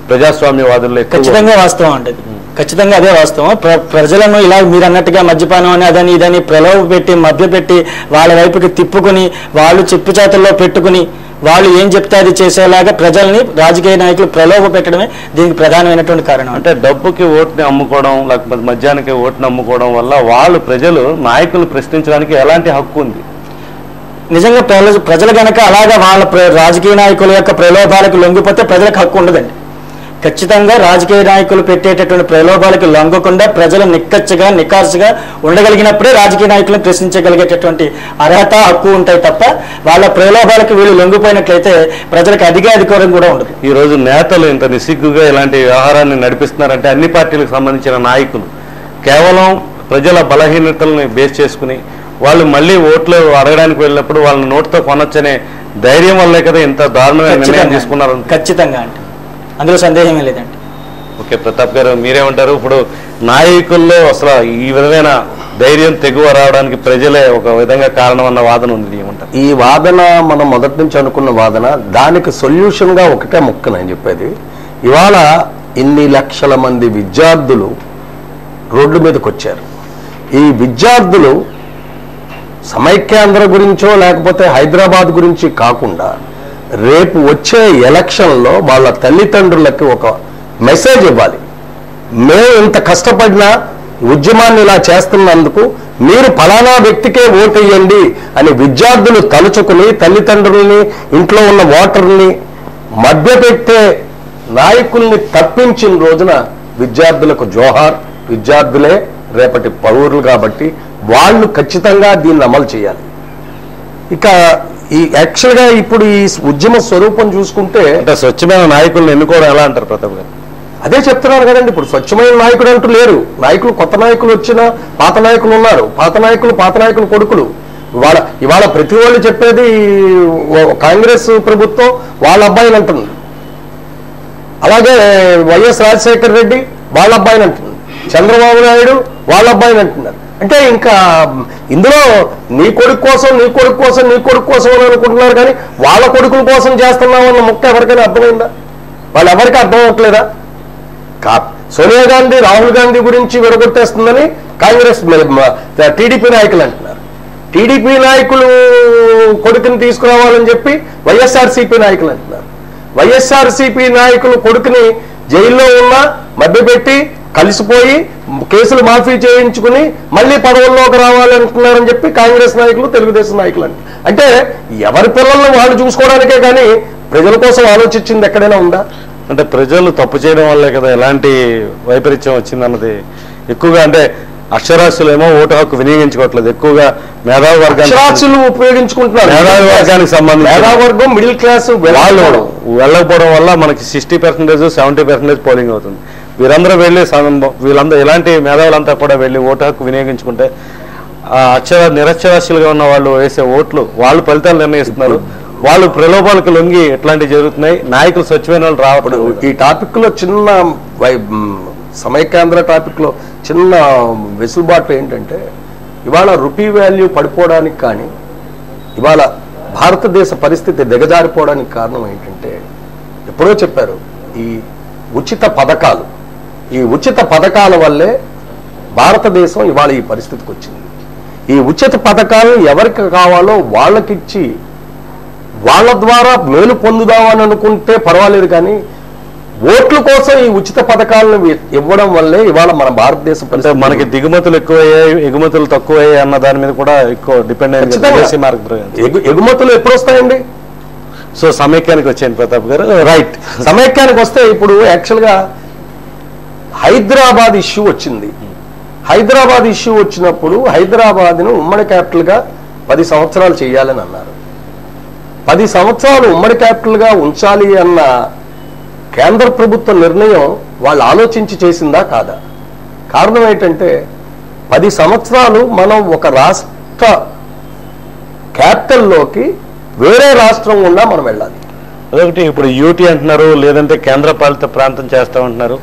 ప్రజాస్వామ్యవాదుల్లో ఖచ్చితంగా వాస్తవం ఉండేది, ఖచ్చితంగా అదే వాస్తవం. ప్రజలను ఇలా మీరు అన్నట్టుగా మద్యపానం అని అదని ఇదని ప్రలోభ పెట్టి మభ్యపెట్టి వాళ్ళ వైపుకి తిప్పుకుని వాళ్ళు చిప్పు చేతుల్లో పెట్టుకుని వాళ్ళు ఏం చెప్తే అది చేసేలాగా ప్రజల్ని రాజకీయ నాయకులు ప్రలోభ పెట్టడమే దీనికి ప్రధానమైనటువంటి కారణం. అంటే డబ్బుకి ఓటుని అమ్ముకోవడం లేకపోతే మద్యానికి ఓటుని అమ్ముకోవడం వల్ల వాళ్ళు ప్రజలు నాయకులు ప్రశ్నించడానికి ఎలాంటి హక్కు ఉంది? నిజంగా ప్రజలు కనుక అలాగా వాళ్ళ రాజకీయ నాయకుల యొక్క ప్రలోభాలకు లొంగిపోతే ప్రజలకు హక్కు ఉండదండి. ఖచ్చితంగా రాజకీయ నాయకులు పెట్టేటటువంటి ప్రలోభాలకు లొంగకుండా ప్రజలు నిక్కచ్చగా నికార్సుగా ఉండగలిగినప్పుడే రాజకీయ నాయకులను ప్రశ్నించగలిగేటటువంటి అర్హత హక్కు ఉంటాయి తప్ప వాళ్ళ ప్రలోభాలకు వీళ్ళు లొంగిపోయినట్లయితే ప్రజలకు అధికారం కూడా ఉండదు. ఈ రోజు నేతలు ఇంత నిసిగ్గుగా ఇలాంటి వ్యవహారాన్ని నడిపిస్తున్నారంటే అన్ని పార్టీలకు సంబంధించిన నాయకులు కేవలం ప్రజల బలహీనతలను బేస్ చేసుకుని వాళ్ళు మళ్ళీ ఓట్లు అడగడానికి వెళ్ళినప్పుడు వాళ్ళ నోటుతో కొనొచ్చనే ధైర్యం వల్లే కదా ఇంత దారుణమైన నిర్ణయం తీసుకున్నారు. ఖచ్చితంగా అండి, అందులో సందేహమే లేదండి. ఓకే ప్రతాప్ గారు మీరేమంటారు? ఇప్పుడు నాయకుల్లో అసలు ఈ విధమైన ధైర్యం తెగువ రావడానికి ప్రజలే ఒక విధంగా కారణం అన్న వాదన ఉంది, ఏమంటారు? ఈ వాదన మనం మొదటి నుంచి అనుకున్న వాదన, దానికి సొల్యూషన్గా ఒకటే ముక్కన అని చెప్పేది, ఇవాళ ఇన్ని లక్షల మంది విద్యార్థులు రోడ్ల మీదకి వచ్చారు. ఈ విద్యార్థులు సమైక్యాంధ్ర గురించో లేకపోతే హైదరాబాద్ గురించి కాకుండా రేపు వచ్చే ఎలక్షన్లో వాళ్ళ తల్లిదండ్రులకి ఒక మెసేజ్ ఇవ్వాలి. మేము ఇంత కష్టపడిన ఉద్యమాన్ని ఇలా చేస్తున్నందుకు మీరు ఫలానా వ్యక్తికే ఓటు వేయండి అని విద్యార్థులు తలుచుకుని తల్లిదండ్రుల్ని ఇంట్లో ఉన్న ఓటర్ని మధ్యపెట్టే నాయకుల్ని తప్పించిన రోజున విద్యార్థులకు జోహార్. విద్యార్థులే రేపటి పౌరులు కాబట్టి వాళ్ళు ఖచ్చితంగా దీన్ని అమలు చేయాలి. ఇక ఈ యాక్చువల్గా ఇప్పుడు ఈ ఉద్యమ స్వరూపం చూసుకుంటే స్వచ్ఛమైన నాయకులను ఎన్నుకోవడం ఎలా అంటారు ప్రతాప్ గారు? అదే చెప్తున్నారు కదండి, ఇప్పుడు స్వచ్ఛమైన నాయకుడు అంటూ లేరు, నాయకులు కొత్త నాయకులు వచ్చిన పాత నాయకులు ఉన్నారు, పాత నాయకులు కొడుకులు. ఇవాళ ప్రతి వాళ్ళు చెప్పేది కాంగ్రెస్ ప్రభుత్వం వాళ్ళ అబ్బాయిని అంటుంది, అలాగే వైఎస్ రాజశేఖర రెడ్డి వాళ్ళ అబ్బాయిని అంటున్నారు, చంద్రబాబు నాయుడు వాళ్ళ అబ్బాయిని అంటున్నారు. అంటే ఇంకా ఇందులో నీ కొడుకు కోసం అని అనుకుంటున్నారు, కానీ వాళ్ళ కొడుకుల కోసం చేస్తున్నావు అన్న ముక్క ఎవరికైనా అర్థమైందా? వాళ్ళు ఎవరికి అర్థం అవ్వట్లేదా? సోనియా గాంధీ రాహుల్ గాంధీ గురించి విడగొట్టేస్తుందని కాంగ్రెస్ టీడీపీ నాయకులు అంటున్నారు, టీడీపీ నాయకులు కొడుకుని తీసుకురావాలని చెప్పి వైఎస్ఆర్సీపీ నాయకులు అంటున్నారు, వైఎస్ఆర్సీపీ నాయకులు కొడుకుని జైల్లో ఉన్న మధ్యపెట్టి కలిసిపోయి కేసులు మాఫీ చేయించుకుని మళ్ళీ పదవుల్లోకి రావాలనుకున్నారని చెప్పి కాంగ్రెస్ నాయకులు తెలుగుదేశం నాయకులు అండి. అంటే ఎవరి పిల్లలను వాళ్ళు చూసుకోవడానికే కానీ ప్రజల కోసం ఆలోచించింది ఎక్కడైనా ఉందా? అంటే ప్రజలు తప్పు చేయడం వల్లే కదా ఎలాంటి వైపరీత్యం వచ్చిందన్నది ఎక్కువగా. అంటే అక్షరాస్యులేమో ఓటు హక్కు వినియోగించుకోవట్లేదు, ఎక్కువగా మేధావి వర్గాలు ఉపయోగించుకుంటున్నారు. మేధావి వర్గానికి సంబంధించి మేధావి వర్గం మిడిల్ క్లాస్ వాళ్ళు వెళ్ళకపోవడం వల్ల మనకి 60% 70% పోలింగ్ అవుతుంది. వీరందరూ వెళ్ళి వీళ్ళందరూ ఇలాంటి మేధావులంతా కూడా వెళ్ళి ఓటు హక్కు వినియోగించుకుంటే అక్షర నిరక్షరాస్యులుగా ఉన్న వాళ్ళు వేసే ఓట్లు వాళ్ళు ఫలితాలు నిర్ణయిస్తున్నారు. వాళ్ళు ప్రలోభాలకు లొంగి ఇట్లాంటివి జరుగుతున్నాయి. నాయకులు స్వచ్ఛమైన వాళ్ళు రావడం. ఈ టాపిక్లో చిన్న సమైక్యాంధ్ర టాపిక్లో చిన్న వెసులుబాటు ఏంటంటే ఇవాళ రూపీ వాల్యూ పడిపోవడానికి కానీ ఇవాళ భారతదేశ పరిస్థితి దిగజారిపోవడానికి కారణం ఏంటంటే ఎప్పుడో చెప్పారు ఈ ఉచిత పథకాలు. ఈ ఉచిత పథకాల వల్లే భారతదేశం ఇవాళ ఈ పరిస్థితికి వచ్చింది. ఈ ఉచిత పథకాలు ఎవరికి కావాలో వాళ్ళకిచ్చి వాళ్ళ ద్వారా మేలు పొందుదామని అనుకుంటే పర్వాలేదు, కానీ ఓట్ల కోసం ఈ ఉచిత పథకాలను ఇవ్వడం వల్లే ఇవాళ మన భారతదేశం పరిస్థితి. మనకి దిగుమతులు ఎక్కువయ్యాయి, ఎగుమతులు తక్కువయ్యాయి అన్న దాని మీద కూడా ఎక్కువ డిపెండ్ అయ్యింది. ఎగుమతులు ఎప్పుడు వస్తాయండి? సో సమైక్యానికి వచ్చాను ప్రతాప్ గారు. రైట్, సమైక్యానికి వస్తే ఇప్పుడు యాక్చువల్గా హైదరాబాద్ ఇష్యూ వచ్చింది. హైదరాబాద్ ఇష్యూ వచ్చినప్పుడు హైదరాబాద్ను ఉమ్మడి క్యాపిటల్గా 10 సంవత్సరాలు చేయాలని అన్నారు. 10 సంవత్సరాలు ఉమ్మడి క్యాపిటల్గా ఉంచాలి అన్న కేంద్ర ప్రభుత్వ నిర్ణయం వాళ్ళు ఆలోచించి చేసిందా కాదా? కారణం ఏంటంటే 10 సంవత్సరాలు మనం ఒక రాష్ట్ర క్యాపిటల్లోకి వేరే రాష్ట్రం ఉన్నా మనం వెళ్ళాలి. అదొకటి. ఇప్పుడు యూటీ అంటున్నారు, లేదంటే కేంద్ర పాలిత ప్రాంతం చేస్తామంటున్నారు,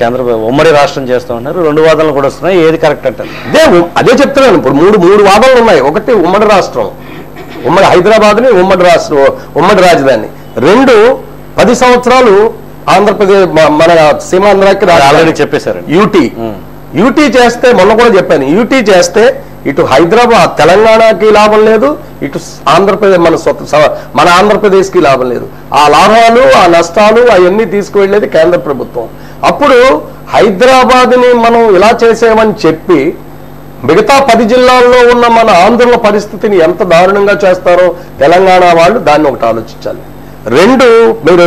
కేంద్ర ఉమ్మడి రాష్ట్రం చేస్తామంటున్నారు. రెండు వాదనలు కూడా వస్తున్నాయి, ఏది కరెక్ట్ అంటారు? అదే చెప్తున్నాను. ఇప్పుడు మూడు వాదనలు ఉన్నాయి. ఒకటి ఉమ్మడి రాష్ట్రం, ఉమ్మడి హైదరాబాద్ని ఉమ్మడి రాష్ట్రం ఉమ్మడి రాజధాని. రెండు 10 సంవత్సరాలు ఆంధ్రప్రదేశ్ మన సీమాంధ్రాకి రావాలని చెప్పేశారు. యూటీ చేస్తే మొన్న కూడా చెప్పాను, యూటీ చేస్తే ఇటు హైదరాబాద్ తెలంగాణకి లాభం లేదు, ఇటు ఆంధ్రప్రదేశ్ మన ఆంధ్రప్రదేశ్కి లాభం లేదు. ఆ లాభాలు ఆ నష్టాలు అవన్నీ తీసుకువెళ్ళేది కేంద్ర ప్రభుత్వం. అప్పుడు హైదరాబాద్ని మనం ఇలా చేసామని చెప్పి మిగతా 10 జిల్లాల్లో ఉన్న మన ఆంధ్రుల పరిస్థితిని ఎంత దారుణంగా చేస్తారో తెలంగాణ వాళ్ళు దాన్ని ఒకటి ఆలోచించాలి. రెండు, మీరు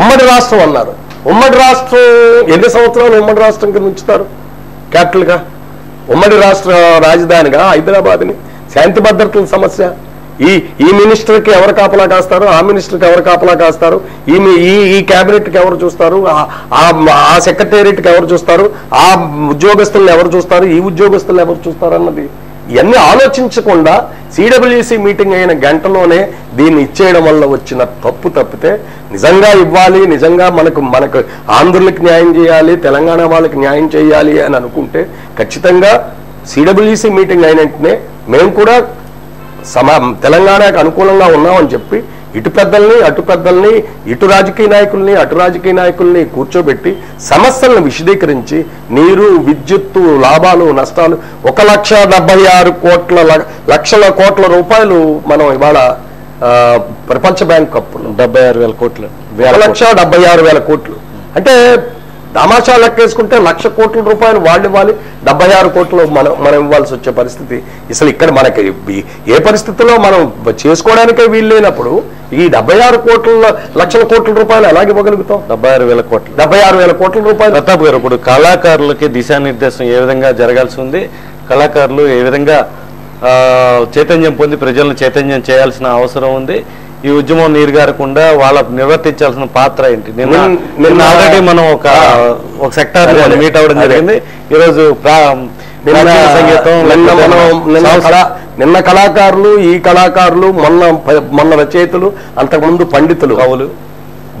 ఉమ్మడి రాష్ట్రం అన్నారు. ఉమ్మడి రాష్ట్రం ఎన్ని సంవత్సరాలు ఉమ్మడి రాష్ట్రం కింద ఉంచుతారు? క్యాపిటల్గా ఉమ్మడి రాష్ట్ర రాజధానిగా హైదరాబాద్ని శాంతి భద్రతల సమస్య, ఈ మినిస్టర్కి ఎవరు కాపలా కాస్తారు, ఆ మినిస్టర్కి ఎవరు కాపలా కాస్తారు, ఈ క్యాబినెట్కి ఎవరు చూస్తారు, ఆ సెక్రటేరియట్కి ఎవరు చూస్తారు, ఆ ఉద్యోగస్తులను ఎవరు చూస్తారు, ఈ ఉద్యోగస్తులను ఎవరు చూస్తారు అన్నది ఇవన్నీ ఆలోచించకుండా సిడబ్ల్యూసి మీటింగ్ అయిన గంటలోనే దీన్ని ఇచ్చేయడం వల్ల వచ్చిన తప్పు. తప్పితే నిజంగా ఇవ్వాలి, నిజంగా మనకు ఆంధ్రులకు న్యాయం చేయాలి, తెలంగాణ వాళ్ళకి న్యాయం చేయాలి అని అనుకుంటే ఖచ్చితంగా సిడబ్ల్యూసి మీటింగ్ అయిన వెంటనే మేము కూడా తెలంగాణకు అనుకూలంగా ఉన్నామని చెప్పి ఇటు పెద్దల్ని ఇటు రాజకీయ నాయకుల్ని కూర్చోబెట్టి సమస్యలను విశదీకరించి నీరు, విద్యుత్తు, లాభాలు, నష్టాలు 1,76,00,000 కోట్ల రూపాయలు మనం ఇవాళ ప్రపంచ బ్యాంక్ అప్పులు 1,76,000,000 కోట్లు అంటే తమాషా లెక్కేసుకుంటే 1,00,00,000 కోట్ల రూపాయలు వాళ్ళు ఇవ్వాలి, 76 కోట్లు మనం ఇవ్వాల్సి వచ్చే పరిస్థితి. అసలు ఇక్కడ మనకి ఏ పరిస్థితుల్లో మనం చేసుకోవడానికే వీలు లేనప్పుడు ఈ 76 లక్షల కోట్ల రూపాయలు ఎలాగ ఇవ్వగలుగుతాం? 76,000 కోట్ల రూపాయలు. ప్రతాప్ గారు, ఇప్పుడు కళాకారులకి దిశానిర్దేశం ఏ విధంగా జరగాల్సి ఉంది, కళాకారులు ఏ విధంగా చైతన్యం పొంది ప్రజలను చైతన్యం చేయాల్సిన అవసరం ఉంది, ఈ ఉద్యమం నీరుగారకుండా వాళ్ళ నిర్వర్తించాల్సిన పాత్ర ఏంటి? నిన్న ఆల్రెడీ మనం ఒక సెక్టార్ మీట్ అవ్వడం జరిగింది. ఈరోజు సంగీతం, నిన్న కళాకారులు, ఈ కళాకారులు, మొన్న రచయితలు, అంతకుముందు పండితులు, కవులు,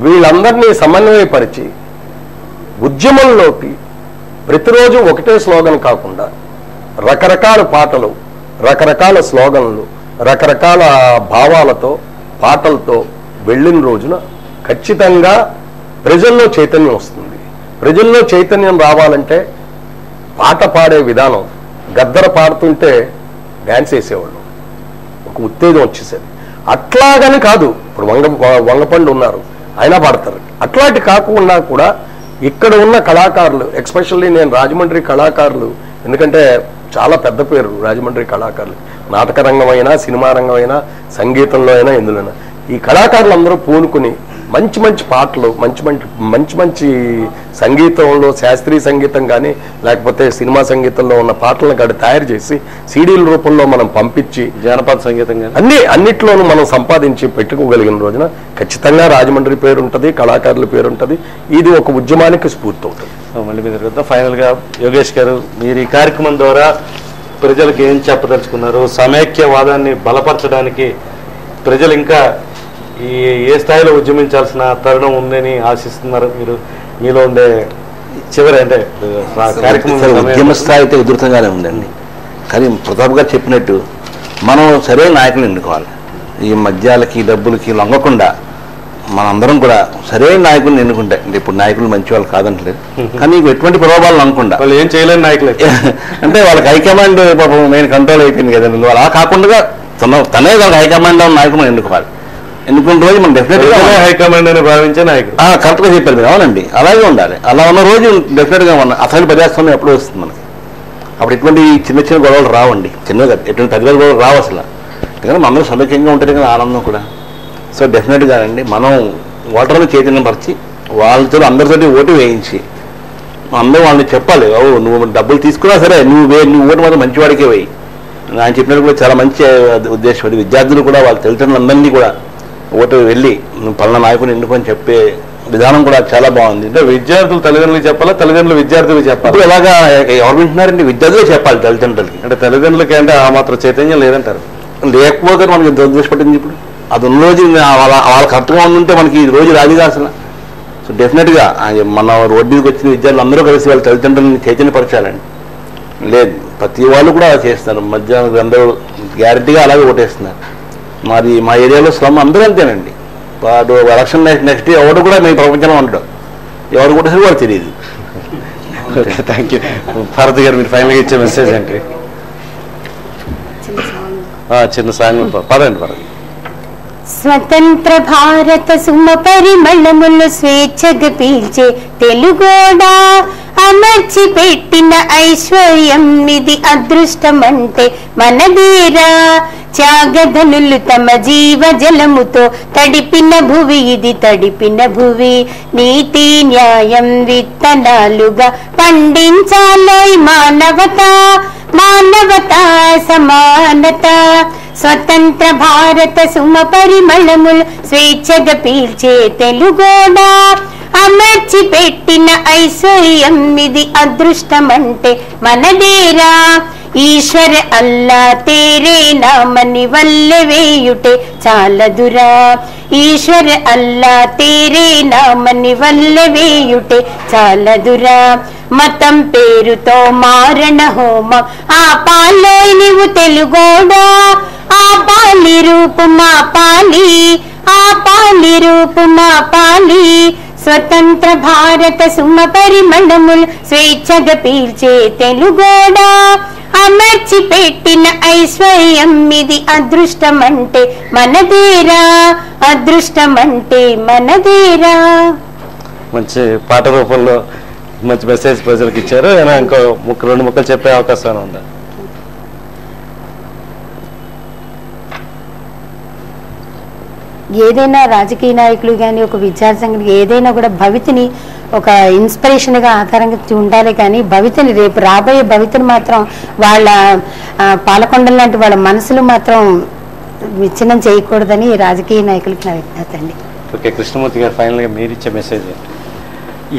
వీళ్ళందరినీ సమన్వయపరిచి ఉద్యమంలోకి ప్రతిరోజు ఒకటే స్లోగన్ కాకుండా రకరకాల పాటలు, రకరకాల స్లోగన్లు, రకరకాల భావాలతో పాటలతో వెళ్ళిన రోజున ఖచ్చితంగా ప్రజల్లో చైతన్యం వస్తుంది. ప్రజల్లో చైతన్యం రావాలంటే పాట పాడే విధానం, గద్దర పాడుతుంటే డ్యాన్స్ వేసేవాళ్ళు, ఒక ఉత్తేజం వచ్చేసేది. అట్లాగని కాదు, ఇప్పుడు వంగపండు ఉన్నారు, అయినా పాడతారు. అట్లాంటి కాకుండా కూడా ఇక్కడ ఉన్న కళాకారులు, ఎక్స్పెషల్లీ నేను రాజమండ్రి కళాకారులు, ఎందుకంటే చాలా పెద్ద పేరు రాజమండ్రి కళాకారులు, నాటక రంగం అయినా, సినిమా రంగం అయినా, సంగీతంలో అయినా, ఎందులోనైనా ఈ కళాకారులందరూ పూనుకుని మంచి మంచి పాటలు మంచి సంగీతంలో శాస్త్రీయ సంగీతం గాని లేకపోతే సినిమా సంగీతంలో ఉన్న పాటలను కూడా తయారు చేసి సీడీల రూపంలో మనం పంపించి జానపద సంగీతం గాని అన్నిటిలోనూ మనం సంపాదించి పెట్టుకోగలిగిన రోజున ఖచ్చితంగా రాజమండ్రి పేరు ఉంటది, కళాకారుల పేరు ఉంటది, ఇది ఒక ఉద్యమానికి స్ఫూర్తి అవుతుంది. మళ్ళీ మీ దగ్గర ఫైనల్ గా యోగేష్ గారు మీరు ఈ కార్యక్రమం ద్వారా ప్రజలకు ఏం చెప్పదలుచుకున్నారు? సమైక్యవాదాన్ని బలపరచడానికి ప్రజలు ఇంకా ఏ స్థాయిలో ఉద్యమించాల్సిన తరుణం ఉందని ఆశిస్తున్నారు మీరు? మీలో ఉండే చివరి అంటే ఉద్యమ స్థాయి అయితే ఉధృతంగానే ఉందండి, కానీ ప్రతాప్ గారు చెప్పినట్టు మనం సరైన నాయకులు ఎన్నుకోవాలి. ఈ మద్యాలకి డబ్బులకి లొంగకుండా మనందరం కూడా సరైన నాయకులను ఎన్నుకుంటాయి. అంటే ఇప్పుడు నాయకులు మంచి వాళ్ళు కాదంటలేదు, కానీ ఎటువంటి ప్రభావాలు అనుకుండా వాళ్ళు ఏం చేయలేని నాయకులు అంటే వాళ్ళకి హైకమాండ్ పాపం మెయిన్ కంట్రోల్ అయిపోయింది కదండి. వాళ్ళు అలా కాకుండా తనే వాళ్ళకి హైకమాండ్ ఉన్న నాయకులను ఎన్నుకోవాలి. ఎన్నుకున్న రోజు మనం డెఫినెట్గా హైకమాండ్ అని భావించే నాయకులు కరెక్ట్గా చెప్పారు మీరు. అవునండి, అలాగే ఉండాలి. అలా ఉన్న రోజు డెఫినెట్గా మనం అసలు ప్రజాస్వామ్యం ఎప్పుడూ వస్తుంది మనకి. అప్పుడు ఎటువంటి చిన్న చిన్న గొడవలు రావండి, చిన్నగా ఎటువంటి పెద్ద గొడవలు రావు అసలు. ఎందుకంటే మనం సమైక్యంగా ఉంటుంది కదా, ఆనందం కూడా. సో డెఫినెట్గా అండి మనం ఓటర్లు చైతన్యం పరిచి వాళ్ళతో అందరితో ఓటు వేయించి అందరూ వాళ్ళని చెప్పాలి, ఓ నువ్వు డబ్బులు తీసుకున్నా సరే నువ్వు ఓటు మాత్రం మంచివాడికే వేయి. ఆయన చెప్పినట్టు కూడా చాలా మంచి ఉద్దేశం అది. విద్యార్థులు కూడా వాళ్ళ తల్లిదండ్రులందరినీ కూడా ఓటు వెళ్ళి పలానా నాయకుని ఎన్నుకొని చెప్పే విధానం కూడా చాలా బాగుంది. అంటే విద్యార్థులు తల్లిదండ్రులు చెప్పాలా, తల్లిదండ్రులు విద్యార్థులు చెప్పాలి? ఎలాగా ఎవరు వింటున్నారండి? విద్యార్థులు చెప్పాలి తల్లిదండ్రులకి. అంటే తల్లిదండ్రులకి అంటే ఆ మాత్రం చైతన్యం లేదంటారు. లేకపోతే మనకి దృష్టిపెట్టింది ఇప్పుడు అది ఉన్న రోజు వాళ్ళు కరెక్ట్గా ఉంటే మనకి ఈ రోజు రాదు అసలు. సో డెఫినెట్గా మన రోడ్డు మీదకి వచ్చిన విద్యార్థులు అందరూ కలిసి వాళ్ళ తల్లిదండ్రులని చైతన్యపరచాలండి. లేదు ప్రతి వాళ్ళు కూడా అలా చేస్తున్నారు, మధ్యాహ్నం అందరూ గ్యారెంటీగా అలాగే ఓటేస్తున్నారు. మరి మా ఏరియాలో స్లమ్ అందరూ అంతేనండి. వాడు ఎలక్షన్ నెక్స్ట్ ఎవరు కూడా మీ ప్రపంచంలో ఉంటాం, ఎవరు కొట్టేసరికి వాళ్ళు తెలియదు. థ్యాంక్ యూ భారతి గారు, మీరు ఫైనల్గా ఇచ్చే మెసేజ్ అంటే? చిన్న సాయం పదండి. పదండి. స్వతంత్ర భారత సుమ పరిమళములు స్వేచ్ఛగా పీల్చే తెలుగోడా, అమర్చి పెట్టిన ఐశ్వర్యం ఇది, అదృష్టమంటే మనదేరా. త్యాగధనులు తమ జీవ జలముతో తడిపిన భువి ఇది, తడిపిన భువి. నీతి న్యాయం విత్తనాలుగా పండించాలై మానవత, మానవత సమానత. స్వతంత్ర భారత సుమ పరిమళములు స్వేచ్ఛగా పీల్చే తెలుగోడ, అమర్చి పెట్టిన ఐశ్వర్యం ఇది, అదృష్టమంటే మనదేరా. ఈశ్వర అల్లా తేరే నామని వల్లె వేయుటే చాలదురా, ఈశ్వర అల్లా తేరే నామని వల్లె వేయుటే చాలదురా. మతం పేరుతో మారణ హోమం ఆ పాలో నీవు తెలుగోడా, ఆ పాలి రూపు మా పాలి, ఆ పాలి రూపు మా పాలి. స్వతంత్ర భారత సుమ పరిమళములు స్వేచ్ఛగా పీల్చే తెలుగోడ, అమర్చి పెట్టిన ఐశ్వర్యం ఇది, అదృష్టమంటే మనదేరా, అదృష్టమంటే మనదేరా. మంచి పాట రూపంలో మంచి మెసేజ్ ప్రజలకు ఇచ్చారు. ఇంకో రెండు ముక్కలు చెప్పే అవకాశం ఉంది. ఏదైనా రాజకీయ నాయకులు కానీ ఒక విద్యార్థి సంఘటన ఏదైనా కూడా భవితని ఒక ఇన్స్పిరేషన్గా ఆధారంగా ఉండాలి, కానీ భవితని రేపు రాబోయే భవితని మాత్రం వాళ్ళ పాలకొండలు లాంటి వాళ్ళ మనసులు మాత్రం విచ్ఛిన్నం చేయకూడదని రాజకీయ నాయకులకి నా విజ్ఞత అండి. ఓకే కృష్ణమూర్తి గారు, ఫైనల్గా మీరు ఇచ్చే మెసేజ్?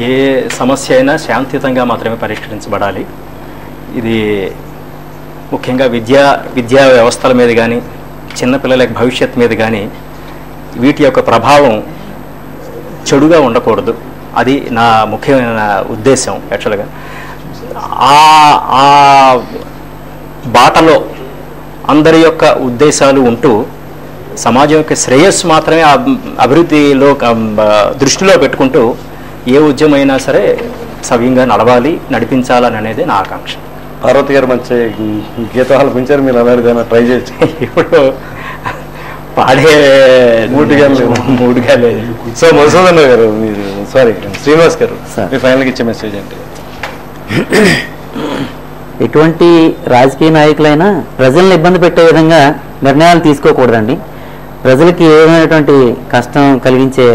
ఏ సమస్య అయినా శాంతియుతంగా మాత్రమే పరిష్కరించబడాలి. ఇది ముఖ్యంగా విద్యా వ్యవస్థల మీద కానీ చిన్నపిల్లల భవిష్యత్తు మీద కానీ వీటి యొక్క ప్రభావం చెడుగా ఉండకూడదు. అది నా ముఖ్యమైన ఉద్దేశం. యాక్చువల్గా ఆ బాటలో అందరి యొక్క ఉద్దేశాలు ఉంటూ సమాజం యొక్క శ్రేయస్సు మాత్రమే అభివృద్ధిలో దృష్టిలో పెట్టుకుంటూ ఏ ఉద్యమైనా సరే సవ్యంగా నడవాలి, నడిపించాలని అనేది నా ఆకాంక్ష. పార్వతి గారు మంచి గీతాలు పెంచారు, మీరు అలాగే ట్రై చేయొచ్చు. ఇప్పుడు పాడే మూడుగా లేదు. సో మధుసూదన్ గారు, మీరు సారీ శ్రీనివాస్ గారు, మీ ఫైనల్గా ఇచ్చే మెసేజ్ అంటే? ఎటువంటి రాజకీయ నాయకులైనా ప్రజలను ఇబ్బంది పెట్టే విధంగా నిర్ణయాలు తీసుకోకూడదండి. ప్రజలకి ఏమైనటువంటి కష్టం కలిగించే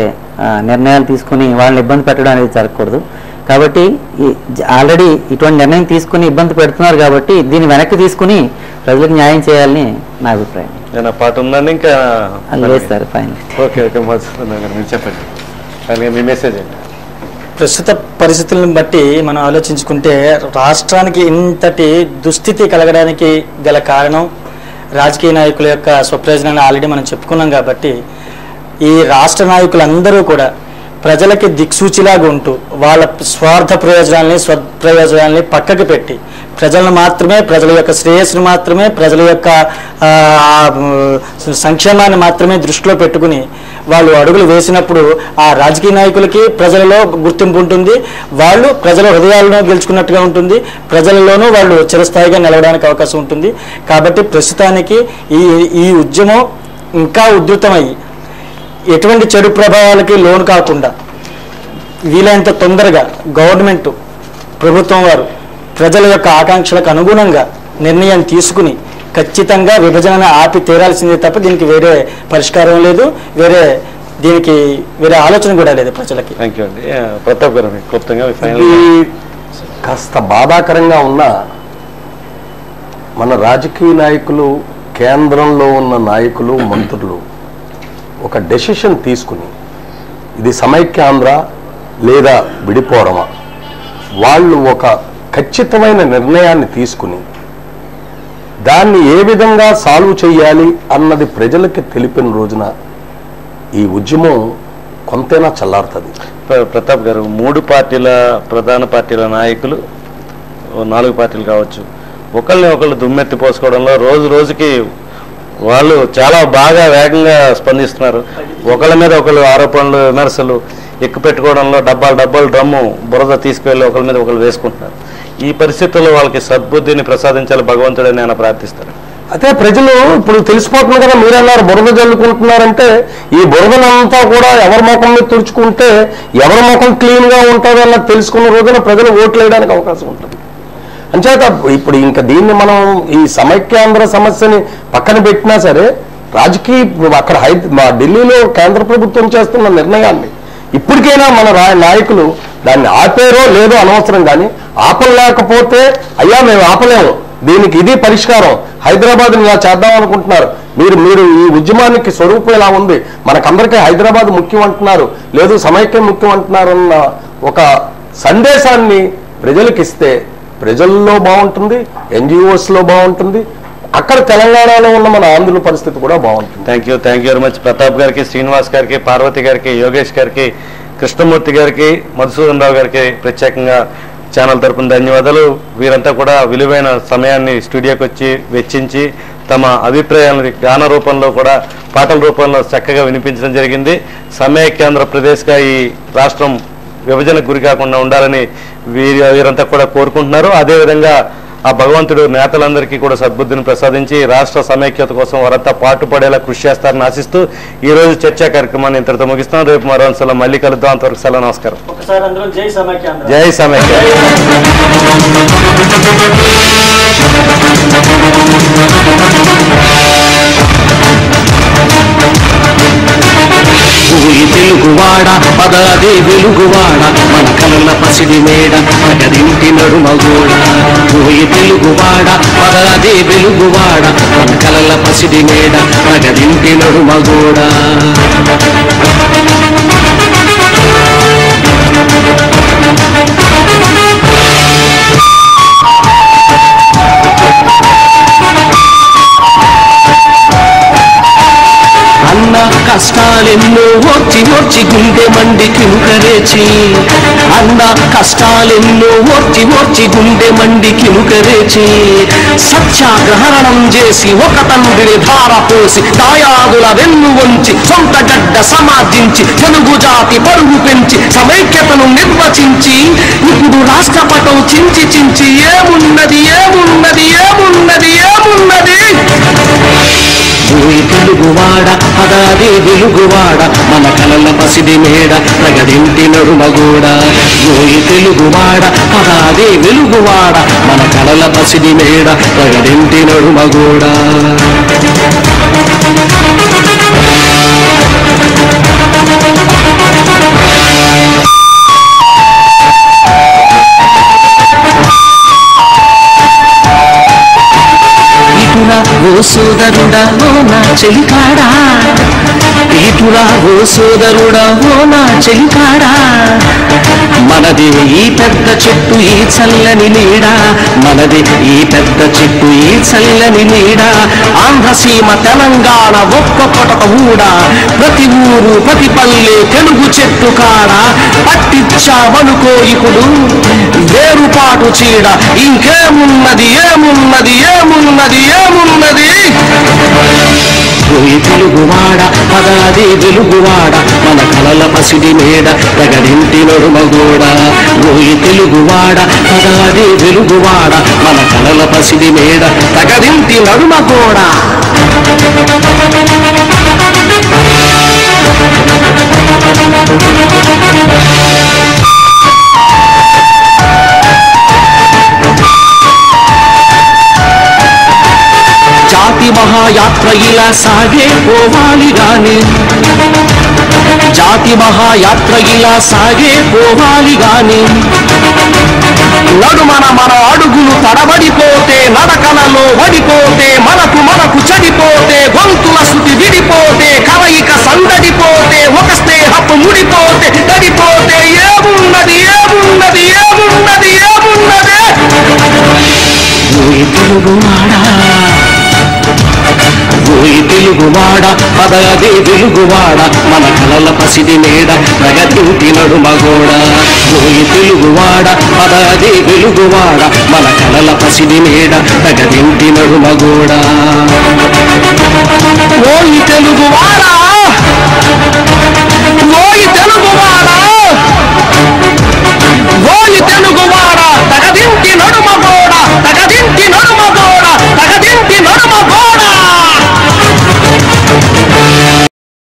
నిర్ణయాలు తీసుకొని వాళ్ళని ఇబ్బంది పెట్టడం అనేది జరగకూడదు కాబట్టి ఆల్రెడీ ఇటువంటి నిర్ణయం తీసుకొని ఇబ్బంది పెడుతున్నారు కాబట్టి దీని వెనక్కి తీసుకొని ప్రజలకు న్యాయం చేయాలని నా అభిప్రాయం. ఏనా పాట ఉందండి ఇంకా లేదు sir final. Okay okay Madhusudan గారు మీరు చెప్పండి అలాగే మీ మెసేజ్ ఏంటి? ప్రస్తుత పరిస్థితులను బట్టి మనం ఆలోచించుకుంటే రాష్ట్రానికి ఇంతటి దుస్థితి కలగడానికి గల కారణం రాజకీయ నాయకుల యొక్క స్వప్రయోజనాన్ని ఆల్రెడీ మనం చెప్పుకున్నాం కాబట్టి ఈ రాష్ట్ర నాయకులందరూ కూడా ప్రజలకి దిక్సూచిలాగా ఉంటూ వాళ్ళ స్వార్థ ప్రయోజనాలని స్వప్రయోజనాలని పక్కకి పెట్టి ప్రజలను మాత్రమే ప్రజల యొక్క శ్రేయస్సును మాత్రమే ప్రజల యొక్క సంక్షేమాన్ని మాత్రమే దృష్టిలో పెట్టుకుని వాళ్ళు అడుగులు వేసినప్పుడు ఆ రాజకీయ నాయకులకి ప్రజలలో గుర్తింపు ఉంటుంది, వాళ్ళు ప్రజల హృదయాలను గెలుచుకున్నట్టుగా ఉంటుంది, ప్రజలలోనూ వాళ్ళు చిరస్థాయిగా నిలవడానికి అవకాశం ఉంటుంది. కాబట్టి ప్రస్తుతానికి ఈ ఉద్యమం ఇంకా ఉధృతమై ఎటువంటి చెడు ప్రభావాలకి లోను కాకుండా వీలైనంత తొందరగా గవర్నమెంట్ ప్రభుత్వం వారు ప్రజల యొక్క ఆకాంక్షలకు అనుగుణంగా నిర్ణయం తీసుకుని ఖచ్చితంగా విభజనను ఆపి తీరాల్సిందే తప్ప దీనికి వేరే పరిష్కారం లేదు, దీనికి వేరే ఆలోచన కూడా లేదు ప్రజలకి. కాస్త బాధాకరంగా ఉన్న మన రాజకీయ నాయకులు కేంద్రంలో ఉన్న నాయకులు మంత్రులు ఒక డెసిషన్ తీసుకుని ఇది సమైక్యాంధ్ర లేదా విడిపోవడమా వాళ్ళు ఒక ఖచ్చితమైన నిర్ణయాన్ని తీసుకుని దాన్ని ఏ విధంగా సాల్వ్ చేయాలి అన్నది ప్రజలకి తెలిపిన రోజున ఈ ఉద్యమం కొంతైనా చల్లారుతుంది. ప్రతాప్ గారు, మూడు పార్టీల ప్రధాన పార్టీల నాయకులు నాలుగు పార్టీలు కావచ్చు ఒకళ్ళని ఒకళ్ళు దుమ్మెత్తి పోసుకోవడంలో రోజు రోజుకి వాళ్ళు చాలా బాగా వేగంగా స్పందిస్తున్నారు. ఒకళ్ళ మీద ఒకళ్ళు ఆరోపణలు విమర్శలు ఎక్కుపెట్టుకోవడంలో డబ్బాలు డ్రమ్ము బురద తీసుకువెళ్ళి ఒకళ్ళ మీద ఒకళ్ళు వేసుకుంటున్నారు. ఈ పరిస్థితుల్లో వాళ్ళకి సద్బుద్ధిని ప్రసాదించాలి భగవంతుడని నేను ప్రార్థిస్తాను. అయితే ప్రజలు ఇప్పుడు తెలిసిపోతుంది కదా, మీరు అన్నారు బురద జల్లుకుంటున్నారంటే ఈ బురదనంతా కూడా ఎవరి ముఖం మీద తుడుచుకుంటే ఎవరి ముఖం క్లీన్గా ఉంటుంది అన్నది తెలుసుకున్న రోజున ప్రజలు ఓట్లు వేయడానికి అవకాశం ఉంటుంది. అంచేత ఇప్పుడు ఇంకా దీన్ని మనం ఈ సమైక్యాంధ్ర సమస్యని పక్కన పెట్టినా సరే రాజకీయ అక్కడ ఢిల్లీలో కేంద్ర ప్రభుత్వం చేస్తున్న నిర్ణయాన్ని ఇప్పటికైనా మన నాయకులు దాన్ని ఆపేరో లేదో అనవసరం, కానీ ఆపలేకపోతే అయ్యా మేము ఆపలేము దీనికి ఇది పరిష్కారం హైదరాబాద్ని ఇలా చేద్దాం అనుకుంటున్నారు మీరు మీరు ఈ ఉద్యమానికి స్వరూపం ఇలా ఉంది మనకందరికీ హైదరాబాద్ ముఖ్యం అంటున్నారు లేదు సమైక్యం ముఖ్యం అంటున్నారు అన్న ఒక సందేశాన్ని ప్రజలకిస్తే ప్రజల్లో బాగుంటుంది, ఎన్జిఓస్లో బాగుంటుంది, అక్కడ తెలంగాణలో ఉన్న మన ఆంధ్రుల పరిస్థితి కూడా బాగుంటుంది. Thank you very much Pratap గారికి, శ్రీనివాస్ గారికి, పార్వతి గారికి, యోగేష్ గారికి, కృష్ణమూర్తి గారికి, మధుసూదన్ రావు గారికి ప్రత్యేకంగా ఛానల్ తరపున ధన్యవాదాలు. వీరంతా కూడా విలువైన సమయాన్ని స్టూడియోకి వచ్చి వెచ్చించి తమ అభిప్రాయాలను గాన రూపంలో కూడా పాటల రూపంలో చక్కగా వినిపించడం జరిగింది. సమైక్యాంధ్రప్రదేశ్గా ఈ రాష్ట్రం విభజనకు గురి కాకుండా ఉండాలని వీరంతా కూడా కోరుకుంటున్నారు. అదేవిధంగా ఆ భగవంతుడు నేతలందరికీ కూడా సద్బుద్ధిని ప్రసాదించి రాష్ట్ర సమైక్యత కోసం వారంతా పాటుపడేలా కృషి చేస్తారని ఆశిస్తూ ఈ రోజు చర్చా కార్యక్రమాన్ని ఇంతటితో ముగిస్తాం. రేపు మరో అంశాల్లో మళ్ళీ కలుద్దాం. అంతవరకు సెలవు. నమస్కారం. జై సమైక్య. తెలుగువాడ పదాదే వెలుగువాడ మన కలల పసిడి మేడ పగదింటి నడుమగోడ. పోయి తెలుగువాడ పదాదే వెలుగువాడ మన కలల పసిడి మేడ పగదింటి నడుమగోడ. కష్టాలెన్నో ఓర్చి ఓర్చి గుండె మండి కినుకరేచి అన్న కష్టాలెన్నో ఓర్చి ఓర్చి గుండె మండి కినుకరేచి సత్యాగ్రహణం చేసి ఒక తండ్రిని ధార పోసి దాయాదుల వెన్ను వంచి సొంత గడ్డ సమాధించి తెలుగు జాతి పరుగు పెంచి సమైక్యతను నిర్వచించి ఇప్పుడు రాష్ట్రపటం చించి చించి ఏమున్నది ఏమున్నది ఏమున్నది ఏమున్నది. తెలుగువాడ పదాది వెలుగువాడ మన కలల పసిడి మేడ ప్రగదింటి నడుమగోడ. ఓయి తెలుగువాడ పదాది వెలుగువాడ మన కలల పసిడి మేడ ప్రగదింటి నడుమగోడ. ఓ సోదరుడా ఓ నా చెలికాడా, ఏపురా ఓ సోదరుడా ఓ నా చెలికాడా, మనదే ఈ పెద్ద చెట్టు ఈ చల్లని నీడా, మనదే ఈ పెద్ద చెట్టు ఈ చల్లని నీడా, ఆంధ్రసీమ తెలంగాణ ఒక్క పొటక ఊడా, ప్రతి ఊరు ప్రతి పల్లె తెలుగు చెట్టు కాడా, పట్టించామనుకో ఇప్పుడు వేరుపాటు చీడ, ఇంకేమున్నది ఏమున్నది ఏమున్నది ఏమున్నది. ఓయ్ తెలుగువాడ పదాది వెలుగువాడ, మన కలల పసిడి మేడ ప్రగడింటి నడుమగోడ, ఓయ్ తెలుగువాడ పదాది వెలుగువాడ, మన కలల పసిడి మేడ ప్రగడింటి నడుమగోడ. జాతి మహాయాత్ర ఇలా సాగే పోవాలి గాని, జాతి మహాయాత్ర ఇలా సాగే పోవాలి గాని, నడుమన మన అడుగులు తడబడిపోతే, నడకలలో వడిపోతే, మనకు మనకు చెడిపోతే, గొంతుల శృతి విడిపోతే, కలయిక సందడిపోతే, ఒక స్నేహపు ముడిపోతే తడిపోతే, ఏమున్నది ఏమున్నది ఏమున్నది ఏమున్నది. ఓయ్ తెలుగువాడా ఓయ్ తెలుగువాడ పదాదే వెలుగువాడ, మన కలల పసిడి మేడ ప్రగతింటి నడుమగోడ, ఓయ్ తెలుగువాడ పదాదే వెలుగువాడ, మన కలల పసిడి మేడ ప్రగతింటి నడుమగోడ.